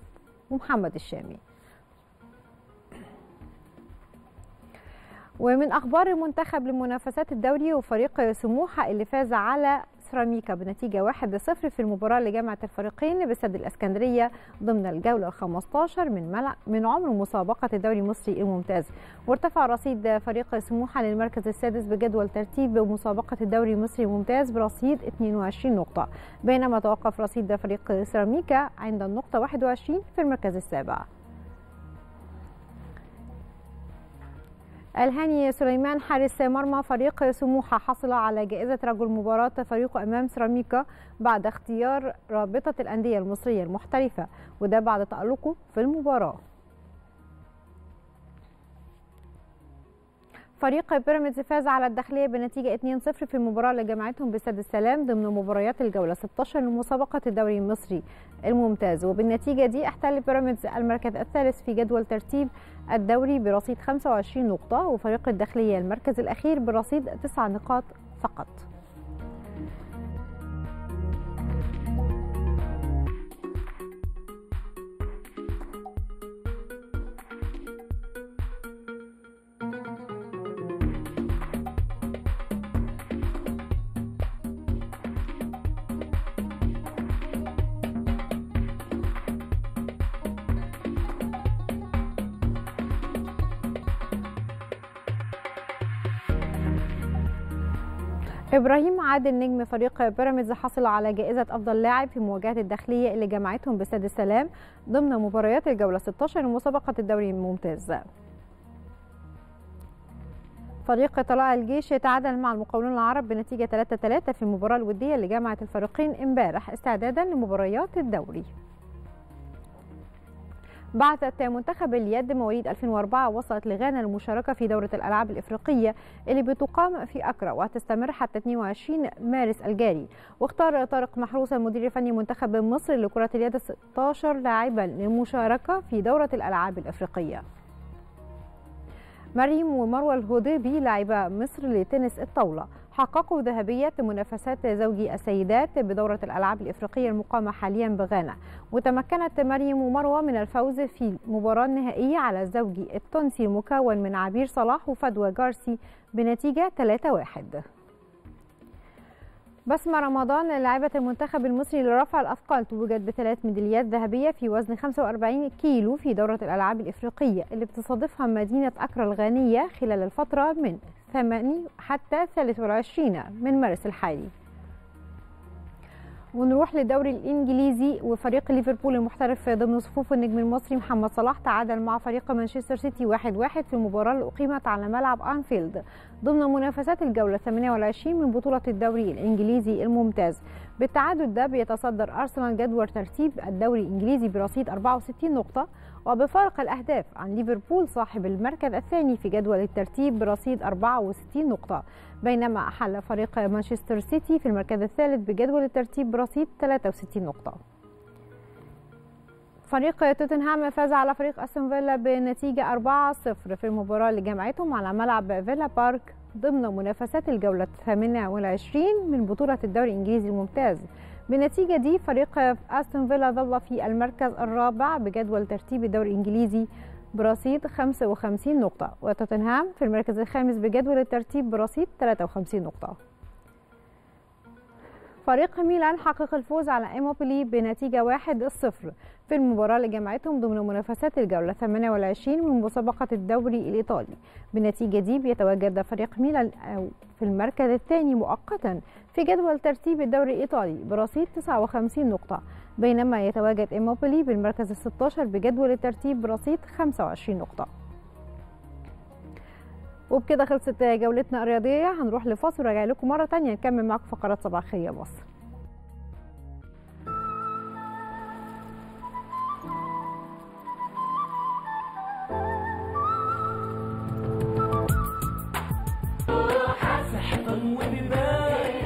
ومحمد الشامي. ومن اخبار المنتخب لمنافسات الدوري، وفريق سموحه اللي فاز على سيراميكا بنتيجه واحد صفر في المباراه اللي جمعت الفريقين باستاد الاسكندريه ضمن الجوله الخامسة عشرة من ملع من عمر مسابقه الدوري المصري الممتاز، وارتفع رصيد فريق سموحه للمركز السادس بجدول ترتيب مسابقه الدوري المصري الممتاز برصيد اثنين وعشرين نقطه، بينما توقف رصيد فريق سيراميكا عند النقطه واحد وعشرين في المركز السابع. الهاني سليمان حارس مرمى فريق سموحه حصل على جائزه رجل مباراه فريقه امام سيراميكا بعد اختيار رابطه الانديه المصريه المحترفه، وده بعد تالقه في المباراه. فريق بيراميدز فاز على الداخليه بنتيجه اثنين صفر في المباراه اللي جمعتهم باستاد السلام ضمن مباريات الجوله ستاشر لمسابقه الدوري المصري الممتاز، وبالنتيجه دي احتل بيراميدز المركز الثالث في جدول ترتيب الدوري برصيد خمسة وعشرين نقطه، وفريق الداخليه المركز الاخير برصيد تسع نقاط فقط. ابراهيم عادل نجم فريق بيراميدز حصل على جائزه افضل لاعب في مواجهه الداخليه اللي جمعتهم باستاد السلام ضمن مباريات الجوله ستاشر لمسابقه الدوري الممتاز. فريق طلائع الجيش تعادل مع المقاولون العرب بنتيجه ثلاثة ثلاثة في المباراه الوديه اللي جمعت الفريقين امبارح استعدادا لمباريات الدوري. بعثت منتخب اليد مواليد ألفين وأربعة وصلت لغانا للمشاركة في دورة الألعاب الإفريقية اللي بتقام في أكرا وهتستمر حتى اثنين وعشرين مارس الجاري، واختار طارق محروس المدير الفني منتخب مصر لكرة اليد ستاشر لاعبا للمشاركة في دورة الألعاب الإفريقية. مريم ومروة الهضيبي لاعبا مصر لتنس الطاولة حققوا ذهبية منافسات زوجي السيدات بدورة الألعاب الإفريقية المقامة حاليا بغانا، وتمكنت مريم ومروة من الفوز في المباراة النهائية على الزوجي التونسي المكون من عبير صلاح وفدوى جارسي بنتيجة ثلاثة واحد. باسم رمضان لاعبة المنتخب المصري لرفع الأثقال توجت بثلاث ميداليات ذهبية في وزن خمسة وأربعين كيلو في دورة الألعاب الإفريقية اللي بتستضيفها مدينة أكرا الغانية خلال الفترة من ثمانية حتى ثلاثة وعشرين من مارس الحالي. ونروح للدوري الانجليزي وفريق ليفربول المحترف ضمن صفوف النجم المصري محمد صلاح تعادل مع فريق مانشستر سيتي واحد واحد في المباراه اللي اقيمت على ملعب انفيلد ضمن منافسات الجوله الثامنة والعشرين من بطوله الدوري الانجليزي الممتاز. بالتعادل ده بيتصدر ارسنال جدول ترتيب الدوري الانجليزي برصيد أربعة وستين نقطه وبفارق الاهداف عن ليفربول صاحب المركز الثاني في جدول الترتيب برصيد أربعة وستين نقطه، بينما احل فريق مانشستر سيتي في المركز الثالث بجدول الترتيب برصيد ثلاثة وستين نقطه. فريق توتنهام فاز على فريق أستون فيلا بنتيجه أربعة صفر في المباراه اللي جمعتهم على ملعب فيلا بارك ضمن منافسات الجوله الثامنة والعشرين من بطوله الدوري الانجليزي الممتاز. بالنتيجه دي فريق أستون فيلا ظل في المركز الرابع بجدول ترتيب الدوري الانجليزي برصيد خمسة وخمسين نقطه، وتوتنهام في المركز الخامس بجدول الترتيب برصيد ثلاثة وخمسين نقطه. فريق ميلان حقق الفوز على إيموبيلي بنتيجة واحد صفر في المباراة اللي جمعتهم ضمن منافسات الجولة الثامنة والعشرين من مسابقة الدوري الإيطالي. بالنتيجة دي بيتواجد فريق ميلان في المركز الثاني مؤقتا في جدول ترتيب الدوري الإيطالي برصيد تسعة وخمسين نقطة، بينما يتواجد إيموبيلي بالمركز الستاشر بجدول الترتيب برصيد خمسة وعشرين نقطة. وبكده خلصت جولتنا الرياضيه، هنروح لفاصل وراجع لكم مره ثانيه نكمل معاكم فقرات صباح الخير يا مصر.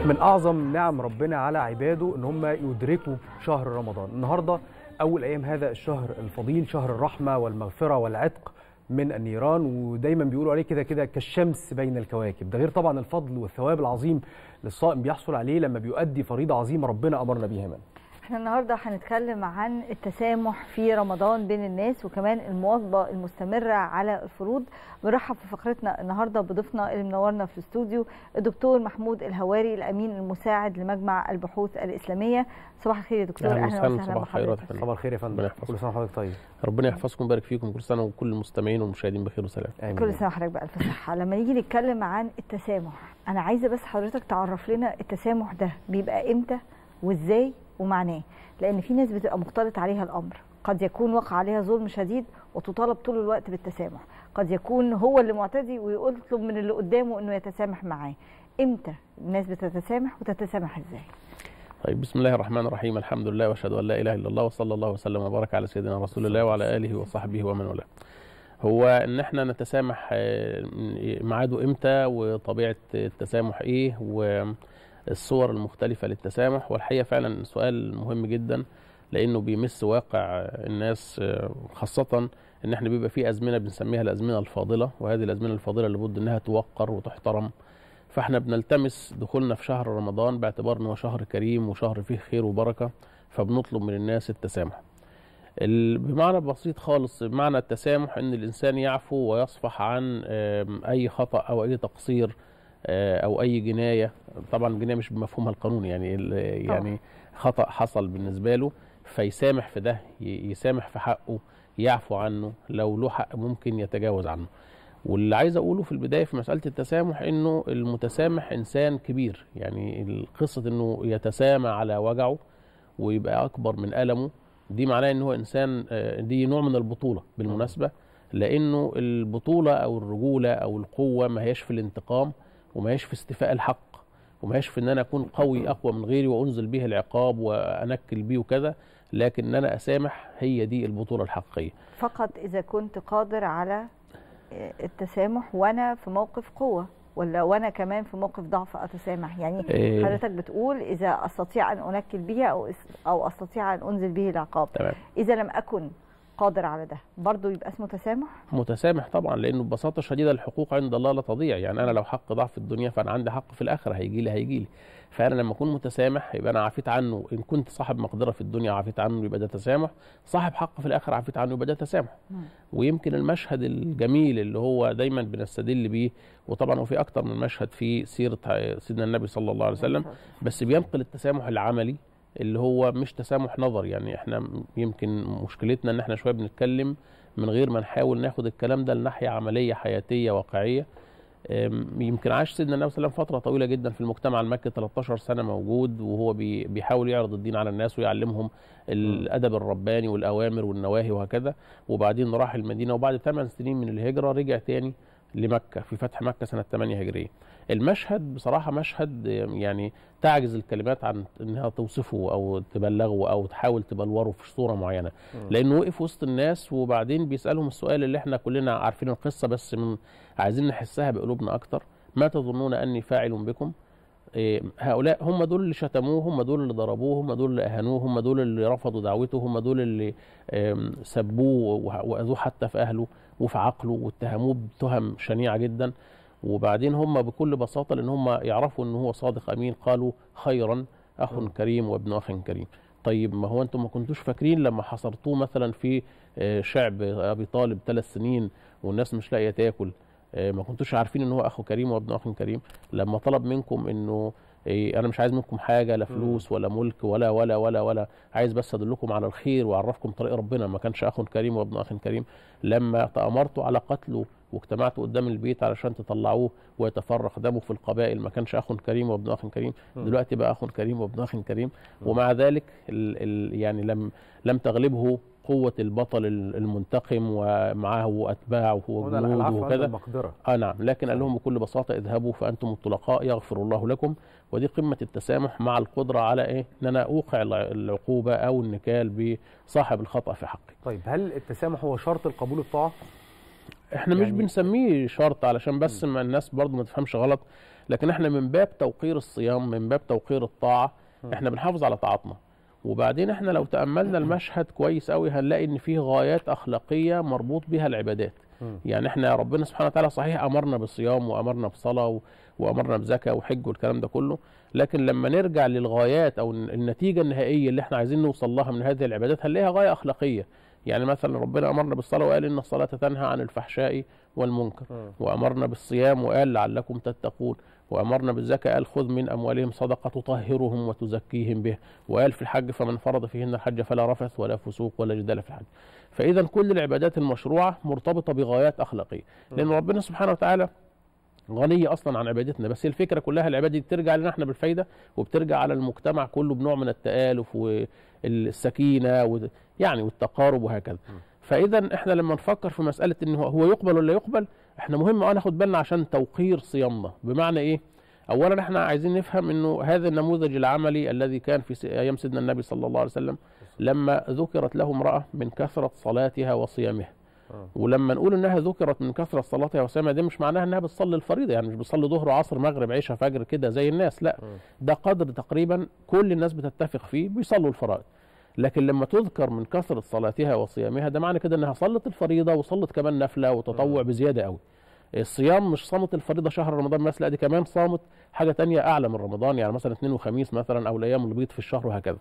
من اعظم نعم ربنا على عباده ان هم يدركوا شهر رمضان، النهارده اول ايام هذا الشهر الفضيل، شهر الرحمه والمغفره والعتق من النيران، ودايما بيقولوا عليه كده كده كالشمس بين الكواكب، ده غير طبعا الفضل والثواب العظيم للصائم بيحصل عليه لما بيؤدي فريضه عظيمه ربنا امرنا بيها. من احنا النهارده هنتكلم عن التسامح في رمضان بين الناس وكمان المواظبه المستمره على الفروض. بنرحب في فقرتنا النهارده بضيفنا اللي منورنا في الاستوديو الدكتور محمود الهواري الامين المساعد لمجمع البحوث الاسلاميه. صباح الخير يا دكتور. اهلا وسهلا وسهلا بحضرتك. صباح الخير يا فندم، كل سنه وحضرتك طيب. ربنا يحفظكم ويبارك فيكم، كل سنه وكل المستمعين والمشاهدين بخير وسلام. كل سنه وحضرتك بألف صحه. لما نيجي نتكلم عن التسامح، انا عايزه بس حضرتك تعرف لنا التسامح ده بيبقى امتى وازاي ومعناه، لأن في ناس بتبقى مختلط عليها الأمر، قد يكون وقع عليها ظلم شديد وتطالب طول الوقت بالتسامح، قد يكون هو اللي معتدي ويقول يطلب من اللي قدامه إنه يتسامح معاه. إمتى الناس بتتسامح وتتسامح إزاي؟ طيب بسم الله الرحمن الرحيم، الحمد لله وأشهد أن لا إله إلا الله وصلى الله وسلم وبارك على سيدنا رسول الله وعلى آله وصحبه ومن والاه. هو إن إحنا نتسامح ميعاده إمتى وطبيعة التسامح إيه و الصور المختلفة للتسامح، والحقيقة فعلا سؤال مهم جدا لأنه بيمس واقع الناس، خاصة إن احنا بيبقى فيه أزمنة بنسميها الأزمنة الفاضلة، وهذه الأزمنة الفاضلة لابد إنها توقر وتحترم. فاحنا بنلتمس دخولنا في شهر رمضان باعتبار إنه شهر كريم وشهر فيه خير وبركة، فبنطلب من الناس التسامح. بمعنى بسيط خالص معنى التسامح إن الإنسان يعفو ويصفح عن أي خطأ أو أي تقصير او اي جنايه، طبعا الجنايه مش بمفهومها القانوني يعني يعني خطا حصل بالنسبه له، فيسامح في ده، يسامح في حقه، يعفو عنه، لو له حق ممكن يتجاوز عنه. واللي عايز اقوله في البدايه في مساله التسامح انه المتسامح انسان كبير، يعني القصه انه يتسامح على وجعه ويبقى اكبر من المه، دي معناه ان هو انسان، دي نوع من البطوله بالمناسبه، لانه البطوله او الرجوله او القوه ما هياش في الانتقام وما هيش في استيفاء الحق وما هيش في ان انا اكون قوي اقوى من غيري وانزل به العقاب وانكل بيه وكذا، لكن ان انا اسامح هي دي البطوله الحقيقيه. فقط اذا كنت قادر على التسامح وانا في موقف قوه ولا وانا كمان في موقف ضعف اتسامح، يعني حضرتك بتقول اذا استطيع ان انكل به او او استطيع ان انزل به العقاب. تمام. اذا لم اكن قادر على ده برضه يبقى اسمه تسامح؟ متسامح طبعا، لانه ببساطه شديده الحقوق عند الله لا تضيع، يعني انا لو حق ضعف في الدنيا فانا عندي حق في الاخره، هيجي لي هيجي لي، فانا لما اكون متسامح يبقى انا عافيت عنه، ان كنت صاحب مقدره في الدنيا عافيت عنه يبقى ده تسامح، صاحب حق في الاخره عافيت عنه يبقى ده تسامح. ويمكن المشهد الجميل اللي هو دايما بنستدل بيه، وطبعا هو في اكتر من مشهد في سيره سيدنا النبي صلى الله عليه وسلم، بس بينقل التسامح العملي اللي هو مش تسامح نظر، يعني احنا يمكن مشكلتنا ان احنا شويه بنتكلم من غير ما نحاول ناخد الكلام ده لناحيه عمليه حياتيه واقعيه. يمكن عاش سيدنا النبي صلى الله عليه وسلم فتره طويله جدا في المجتمع المكي، ثلاث عشرة سنة موجود وهو بيحاول يعرض الدين على الناس ويعلمهم الادب الرباني والاوامر والنواهي وهكذا. وبعدين راح المدينه، وبعد ثمان سنين من الهجره رجع تاني لمكه في فتح مكه سنه ثمانية هجرية. المشهد بصراحه مشهد يعني تعجز الكلمات عن انها توصفه او تبلغه او تحاول تبلوره في صوره معينه، لانه وقف وسط الناس وبعدين بيسالهم السؤال اللي احنا كلنا عارفين القصه بس من عايزين نحسها بقلوبنا اكتر. ما تظنون اني فاعل بكم؟ هؤلاء هم دول اللي شتموه، هم دول اللي ضربوه، هم دول اللي اهانوه، هم دول اللي رفضوا دعوته، هم دول اللي سبوه واذوه حتى في اهله وفي عقله واتهموه بتهم شنيعه جدا. وبعدين هم بكل بساطه لان هم يعرفوا ان هو صادق امين قالوا خيرا اخ كريم وابن اخ كريم. طيب ما هو انتم ما كنتوش فاكرين لما حصرتوه مثلا في شعب ابي طالب ثلاث سنين والناس مش لاقيه تاكل، ما كنتوش عارفين ان هو اخو كريم وابن اخ كريم؟ لما طلب منكم انه انا مش عايز منكم حاجه، لا فلوس ولا ملك ولا ولا ولا ولا، عايز بس ادلكم على الخير واعرفكم طريق ربنا، ما كانش اخ كريم وابن اخ كريم. لما تامرتوا على قتله واجتمعتوا قدام البيت علشان تطلعوه ويتفرق دمه في القبائل، ما كانش اخ كريم وابن اخ كريم. دلوقتي بقى اخ كريم وابن اخ كريم، ومع ذلك ال ال يعني لم لم تغلبه قوه البطل المنتقم ومعه اتباعه وجنوده وكذا. اه نعم، لكن قال لهم بكل بساطه اذهبوا فانتم الطلقاء يغفر الله لكم. ودي قمه التسامح مع القدره على ايه؟ ان انا اوقع العقوبه او النكال بصاحب الخطا في حقي. طيب هل التسامح هو شرط القبول الطاعه؟ احنا يعني مش بنسميه شرط علشان بس ما الناس برضو ما تفهمش غلط، لكن احنا من باب توقير الصيام، من باب توقير الطاعه، احنا بنحافظ على طاعتنا. وبعدين احنا لو تأملنا المشهد كويس قوي هنلاقي ان فيه غايات اخلاقيه مربوط بها العبادات. يعني احنا ربنا سبحانه وتعالى صحيح امرنا بالصيام وامرنا بصلاه وامرنا بزكاه وحج والكلام ده كله، لكن لما نرجع للغايات او النتيجه النهائيه اللي احنا عايزين نوصل لها من هذه العبادات هنلاقيها غايه اخلاقيه. يعني مثلا ربنا امرنا بالصلاه وقال ان الصلاه تنهى عن الفحشاء والمنكر، وامرنا بالصيام وقال لعلكم تتقون، وامرنا بالزكاه قال خذ من اموالهم صدقه تطهرهم وتزكيهم به، وقال في الحج فمن فرض فيهن الحج فلا رفث ولا فسوق ولا جدال في الحج. فاذا كل العبادات المشروعه مرتبطه بغايات اخلاقيه، لان ربنا سبحانه وتعالى غنيه اصلا عن عبادتنا، بس الفكره كلها العباده دي بترجع لنا احنا بالفايده وبترجع على المجتمع كله بنوع من التآلف والسكينه و... يعني والتقارب وهكذا. فاذا احنا لما نفكر في مساله ان هو يقبل ولا يقبل، احنا مهم اه ناخد بالنا عشان توقير صيامنا. بمعنى ايه؟ اولا احنا عايزين نفهم انه هذا النموذج العملي الذي كان في ايام سيدنا النبي صلى الله عليه وسلم لما ذكرت له امراه من كثره صلاتها وصيامها، ولما نقول انها ذكرت من كثره صلاتها وصيامها دي مش معناها انها بتصلي الفريضه، يعني مش بتصلي ظهر وعصر مغرب عشاء فجر كده زي الناس، لا ده قدر تقريبا كل الناس بتتفق فيه بيصلوا الفرائض. لكن لما تذكر من كثره صلاتها وصيامها ده معنى كده انها صلت الفريضه وصلت كمان نفله وتطوع بزياده قوي. الصيام مش صامت الفريضه شهر رمضان بس، لا دي كمان صامت حاجه ثانيه اعلى من رمضان، يعني مثلا اثنين وخميس مثلا او الايام البيض في الشهر وهكذا.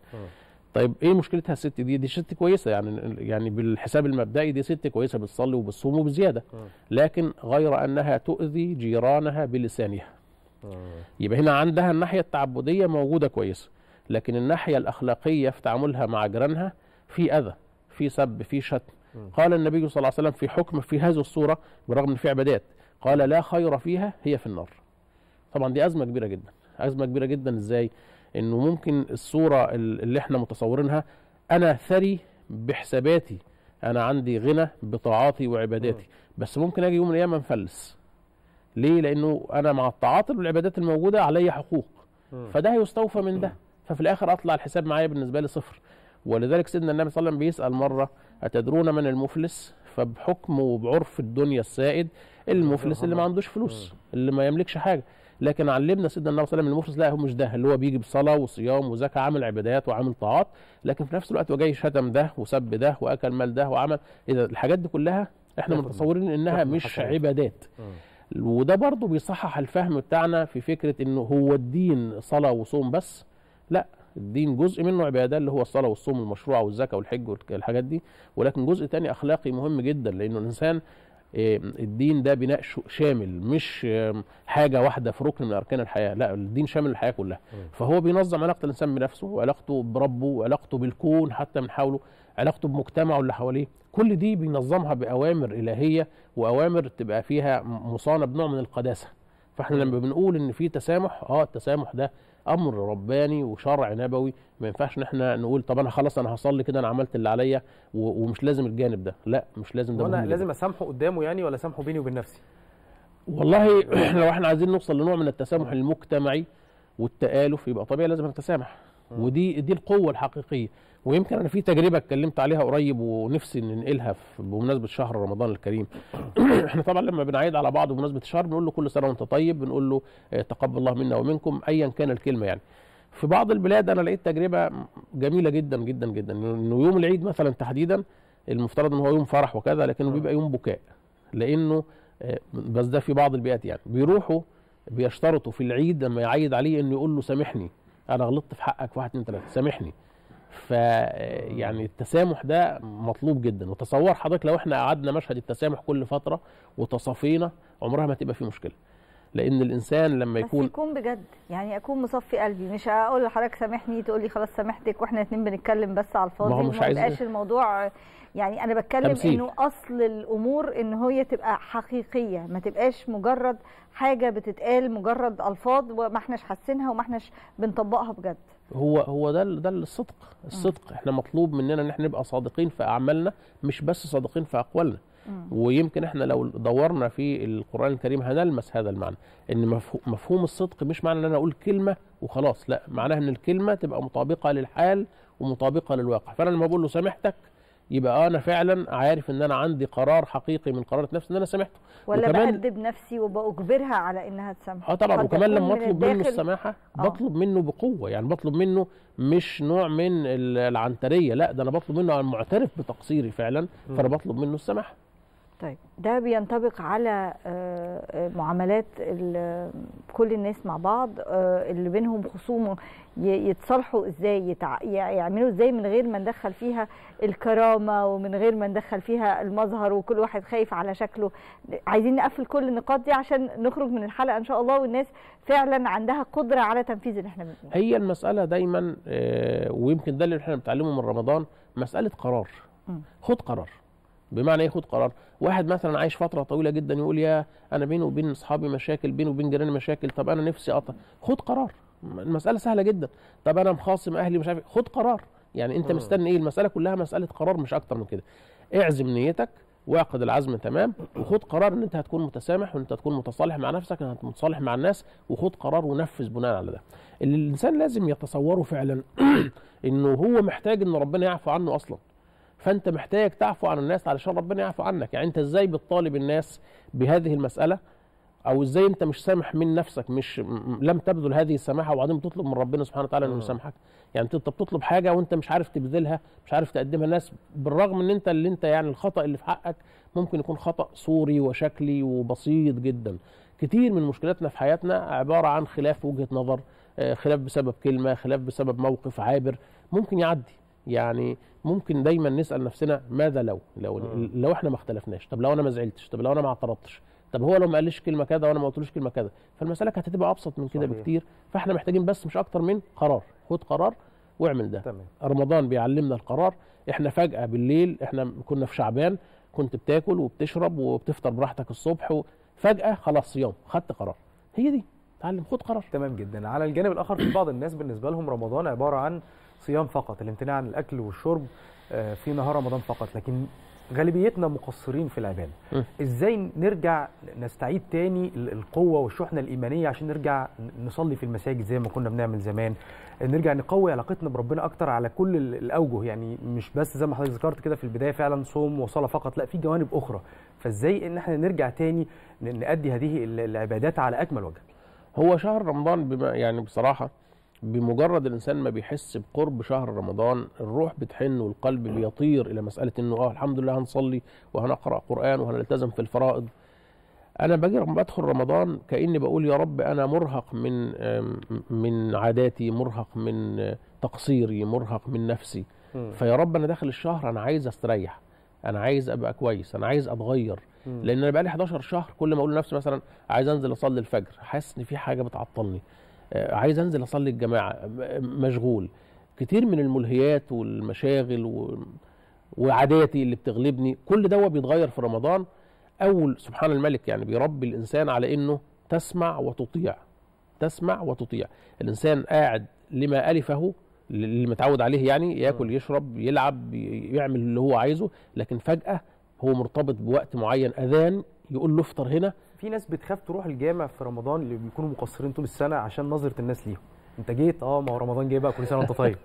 طيب ايه مشكلتها الست دي؟ دي ست كويسه يعني، يعني بالحساب المبدئي دي ست كويسه بتصلي وبتصوم وبزياده، لكن غير انها تؤذي جيرانها بلسانها. يبقى هنا عندها الناحيه التعبديه موجوده كويسه، لكن الناحيه الاخلاقيه في تعاملها مع جيرانها في اذى، في سب، في شتم. قال النبي صلى الله عليه وسلم في حكم في هذه الصوره برغم ان في عبادات قال لا خير فيها هي في النار. طبعا دي ازمه كبيره جدا، ازمه كبيره جدا. ازاي؟ انه ممكن الصوره اللي احنا متصورينها انا ثري بحساباتي، انا عندي غنى بطاعاتي وعباداتي، بس ممكن اجي يوم من الايام انفلس. ليه؟ لانه انا مع الطاعات والعبادات الموجوده عليا حقوق، فده هيستوفى من ده، ففي الاخر اطلع الحساب معايا بالنسبه لي صفر. ولذلك سيدنا النبي صلى الله عليه وسلم بيسال مره اتدرون من المفلس؟ فبحكم وبعرف الدنيا السائد المفلس اللي ما عندوش فلوس، اللي ما يملكش حاجه. لكن علمنا سيدنا النبي صلى الله عليه وسلم المفلس لا هو مش ده اللي هو بيجي بصلاه وصيام وزكاه عامل عبادات وعامل طاعات، لكن في نفس الوقت هو جاي شتم ده وسب ده واكل مال ده وعمل. اذا الحاجات دي كلها احنا متصورين انها مش عبادات. وده برضه بيصحح الفهم بتاعنا في فكره انه هو الدين صلاه وصوم بس، لا الدين جزء منه عباده اللي هو الصلاه والصوم المشروعه والزكاه والحج والحاجات دي، ولكن جزء تاني اخلاقي مهم جدا، لانه الانسان الدين ده بناء شامل مش حاجه واحده في ركن من اركان الحياه، لا الدين شامل الحياه كلها. فهو بينظم علاقه الانسان بنفسه وعلاقته بربه وعلاقته بالكون حتى من حوله، علاقته بمجتمعه اللي حواليه، كل دي بينظمها باوامر الهيه واوامر تبقى فيها مصانه بنوع من القداسه. فاحنا لما بنقول ان في تسامح، اه التسامح ده امر رباني وشرع نبوي، ما ينفعش ان احنا نقول طب انا خلاص انا هصلي كده انا عملت اللي عليا ومش لازم الجانب ده، لا مش لازم ده. وانا لازم اسامحه قدامه يعني ولا اسامحه بيني وبين نفسي؟ والله لو احنا عايزين نوصل لنوع من التسامح المجتمعي والتآلف يبقى طبيعي لازم نتسامح، ودي دي القوه الحقيقيه. ويمكن انا في تجربه اتكلمت عليها قريب ونفسي ننقلها بمناسبه شهر رمضان الكريم. احنا طبعا لما بنعيد على بعض بمناسبه الشهر بنقول له كل سنه وانت طيب، بنقول له تقبل الله منا ومنكم ايا كان الكلمه يعني. في بعض البلاد انا لقيت تجربه جميله جدا جدا جدا، انه يوم العيد مثلا تحديدا المفترض ان هو يوم فرح وكذا، لكنه بيبقى يوم بكاء، لانه بس ده في بعض البيئات يعني بيروحوا بيشترطوا في العيد لما يعيد عليه انه يقول له سامحني انا غلطت في حقك واحد اتنين تلاته سامحني. فيعني التسامح ده مطلوب جدا، وتصور حضرتك لو احنا قعدنا مشهد التسامح كل فتره وتصافينا عمرها ما تبقى فيه مشكله، لان الانسان لما يكون بس يكون بجد يعني اكون مصفي قلبي، مش هقول لحضرتك سامحني تقول لي خلاص سامحتك واحنا اتنين بنتكلم بس على الفاضي، ما يبقاش الموضوع يعني. انا بتكلم تمثيل. انه اصل الامور ان هي تبقى حقيقيه، ما تبقاش مجرد حاجه بتتقال مجرد الفاظ وما احناش حاسينها وما احناش بنطبقها بجد. هو هو ده ده الصدق، الصدق احنا مطلوب مننا ان احنا نبقى صادقين في اعمالنا مش بس صادقين في اقوالنا. ويمكن احنا لو دورنا في القرآن الكريم هنلمس هذا المعنى، ان مفهوم الصدق مش معنى ان انا اقول كلمه وخلاص، لا معناها ان الكلمه تبقى مطابقه للحال ومطابقه للواقع. فانا لما بقول له سامحتك يبقى انا فعلا عارف ان انا عندي قرار حقيقي من قرارة نفسي ان انا سامحته، ولا بأدب نفسي وبأجبرها على انها تسامح. اه طبعا، وكمان لما اطلب منه السماحه آه. بطلب منه بقوه، يعني بطلب منه مش نوع من العنتريه، لا ده انا بطلب منه، انا معترف بتقصيري فعلا فانا بطلب منه السماحه. طيب ده بينطبق على معاملات كل الناس مع بعض اللي بينهم خصوم، يتصالحوا ازاي، يعملوا ازاي من غير ما ندخل فيها الكرامه ومن غير ما ندخل فيها المظهر وكل واحد خايف على شكله. عايزين نقفل كل النقاط دي عشان نخرج من الحلقه ان شاء الله والناس فعلا عندها قدره على تنفيذ اللي احنا بنقوله. هي المساله دايما ويمكن ده اللي احنا بنتعلمه من رمضان، مساله قرار. خد قرار. بمعنى ايه خد قرار؟ واحد مثلا عايش فتره طويله جدا يقول يا انا بيني وبين اصحابي مشاكل، بيني وبين جيراني مشاكل، طب انا نفسي اقطع، خد قرار. المساله سهله جدا. طب انا مخاصم اهلي مش عارف، خد قرار. يعني انت مستني ايه؟ المساله كلها مساله قرار مش اكتر من كده. اعزم نيتك واعقد العزم تمام وخد قرار ان انت هتكون متسامح وان انت هتكون متصالح مع نفسك، ان انت متصالح مع الناس، وخد قرار ونفذ بناء على ده. اللي الانسان لازم يتصوره فعلا انه هو محتاج ان ربنا يعفو عنه اصلا، فانت محتاج تعفو عن الناس علشان ربنا يعفو عنك. يعني انت ازاي بتطالب الناس بهذه المساله، او ازاي انت مش سامح من نفسك، مش لم تبذل هذه السماحه وبعدين بتطلب من ربنا سبحانه وتعالى انه يسامحك؟ يعني انت بتطلب حاجه وانت مش عارف تبذلها، مش عارف تقدمها للناس، بالرغم ان انت اللي انت يعني الخطا اللي في حقك ممكن يكون خطا صوري وشكلي وبسيط جدا. كتير من مشكلاتنا في حياتنا عباره عن خلاف وجهه نظر، خلاف بسبب كلمه، خلاف بسبب موقف عابر ممكن يعدي. يعني ممكن دايما نسال نفسنا ماذا لو لو مم. لو احنا ما اختلفناش، طب لو انا ما زعلتش، طب لو انا ما اعترضتش، طب هو لو ما قاليش كلمه كذا وانا ما قلتلوش كلمه كذا، فالمساله كانت هتبقى ابسط من كده بكتير. فاحنا محتاجين بس مش اكتر من قرار، خد قرار واعمل ده. تمام. رمضان بيعلمنا القرار. احنا فجاه بالليل، احنا كنا في شعبان كنت بتاكل وبتشرب وبتفطر براحتك الصبح، وفجاه خلاص صيام، خدت قرار. هي دي تعلم، خد قرار. تمام جدا. على الجانب الاخر في بعض الناس بالنسبه لهم رمضان عباره عن صيام فقط، الامتناع عن الاكل والشرب في نهار رمضان فقط، لكن غالبيتنا مقصرين في العباده. ازاي نرجع نستعيد تاني القوه والشحنه الايمانيه عشان نرجع نصلي في المساجد زي ما كنا بنعمل زمان، نرجع نقوي علاقتنا بربنا اكتر على كل الاوجه، يعني مش بس زي ما حضرتك ذكرت كده في البدايه فعلا صوم وصلاه فقط، لا في جوانب اخرى. فازاي ان احنا نرجع تاني نؤدي هذه العبادات على اكمل وجه؟ هو شهر رمضان بما يعني بصراحه بمجرد الانسان ما بيحس بقرب شهر رمضان الروح بتحن والقلب بيطير الى مساله انه اه الحمد لله هنصلي وهنقرا قران وهنلتزم في الفرائض. انا باجي بدخل رمضان كاني بقول يا رب انا مرهق من من عاداتي، مرهق من تقصيري، مرهق من نفسي، فيا رب انا داخل الشهر انا عايز استريح، انا عايز ابقى كويس، انا عايز اتغير. لان انا بقالي حداشر شهر كل ما اقول لنفسي مثلا عايز انزل اصلي الفجر، حاسس ان في حاجه بتعطلني، عايز انزل اصلي الجماعه، مشغول كتير من الملهيات والمشاغل و... وعاداتي اللي بتغلبني. كل ده بيتغير في رمضان. اول سبحان الملك يعني بيربي الانسان على انه تسمع وتطيع، تسمع وتطيع. الإنسان قاعد لما ألفه، اللي متعود عليه يعني، ياكل يشرب يلعب يعمل اللي هو عايزه، لكن فجأة هو مرتبط بوقت معين، أذان يقول له افطر هنا. في ناس بتخاف تروح الجامع في رمضان، اللي بيكونوا مقصرين طول السنة، عشان نظرة الناس ليهم. أنت جيت؟ أه، ما هو رمضان جاي بقى، كل سنة وأنت طيب.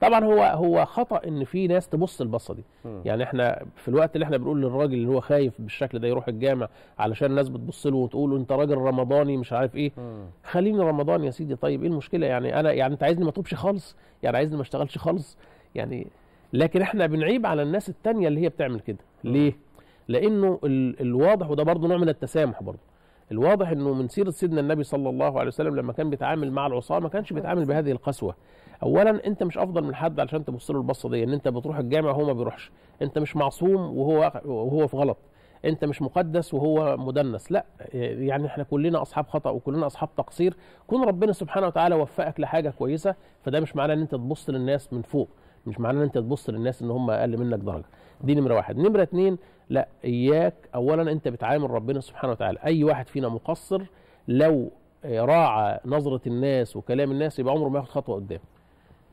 طبعًا هو هو خطأ إن في ناس تبص البصة دي، يعني إحنا في الوقت اللي إحنا بنقول للراجل اللي هو خايف بالشكل ده يروح الجامع علشان الناس بتبص له وتقول له أنت راجل رمضاني مش عارف إيه، خليني رمضان يا سيدي، طيب إيه المشكلة يعني؟ أنا يعني أنت عايزني ما أطوبش خالص؟ يعني عايزني ما أشتغلش خالص؟ يعني لكن إحنا بنعيب على الناس التانية اللي هي بتعمل كده، ليه؟ لأنه الواضح، وده برضه نوع من التسامح برضه، الواضح انه من سيره سيدنا النبي صلى الله عليه وسلم لما كان بيتعامل مع العصاه ما كانش بيتعامل بهذه القسوه. اولا انت مش افضل من حد علشان تبص له البصه دي، ان انت بتروح الجامع وهو ما بيروحش، انت مش معصوم وهو وهو في غلط، انت مش مقدس وهو مدنس، لا يعني احنا كلنا اصحاب خطا وكلنا اصحاب تقصير، كون ربنا سبحانه وتعالى وفقك لحاجه كويسه، فده مش معناه ان انت تبص للناس من فوق، مش معناه ان انت تبص للناس ان هم اقل منك درجه. دي نمره واحد. نمره اتنين، لا، اياك اولا انت بتعامل ربنا سبحانه وتعالى، اي واحد فينا مقصر لو راعى نظره الناس وكلام الناس يبقى عمره ما ياخد خطوه قدام.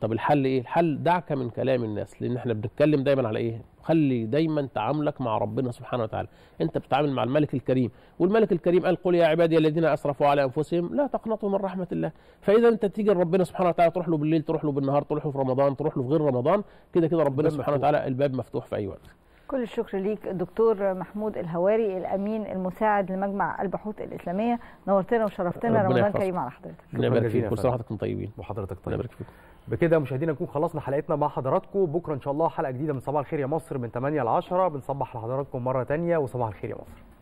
طب الحل ايه؟ الحل دعك من كلام الناس، لان احنا بنتكلم دايما على ايه؟ خلي دايما تعاملك مع ربنا سبحانه وتعالى، انت بتتعامل مع الملك الكريم، والملك الكريم قال قل يا عبادي الذين اسرفوا على انفسهم لا تقنطوا من رحمه الله، فاذا انت تيجي لربنا سبحانه وتعالى تروح له بالليل، تروح له بالنهار، تروح له في رمضان، تروح له في غير رمضان، كده كده ربنا سبحانه وتعالى الباب مفتوح في اي وقت. كل الشكر ليك دكتور محمود الهواري، الامين المساعد لمجمع البحوث الاسلاميه، نورتنا وشرفتنا، رمضان كريم على حضرتك. نبارك فيكم، كل سنه وحضراتكم طيبين. وحضرتك طيب. نبارك فيكم. بكده مشاهدينا نكون خلصنا حلقتنا مع حضراتكم، بكره ان شاء الله حلقه جديده من صباح الخير يا مصر من تمانية ل عشرة، بنصبح لحضراتكم مره ثانيه وصباح الخير يا مصر.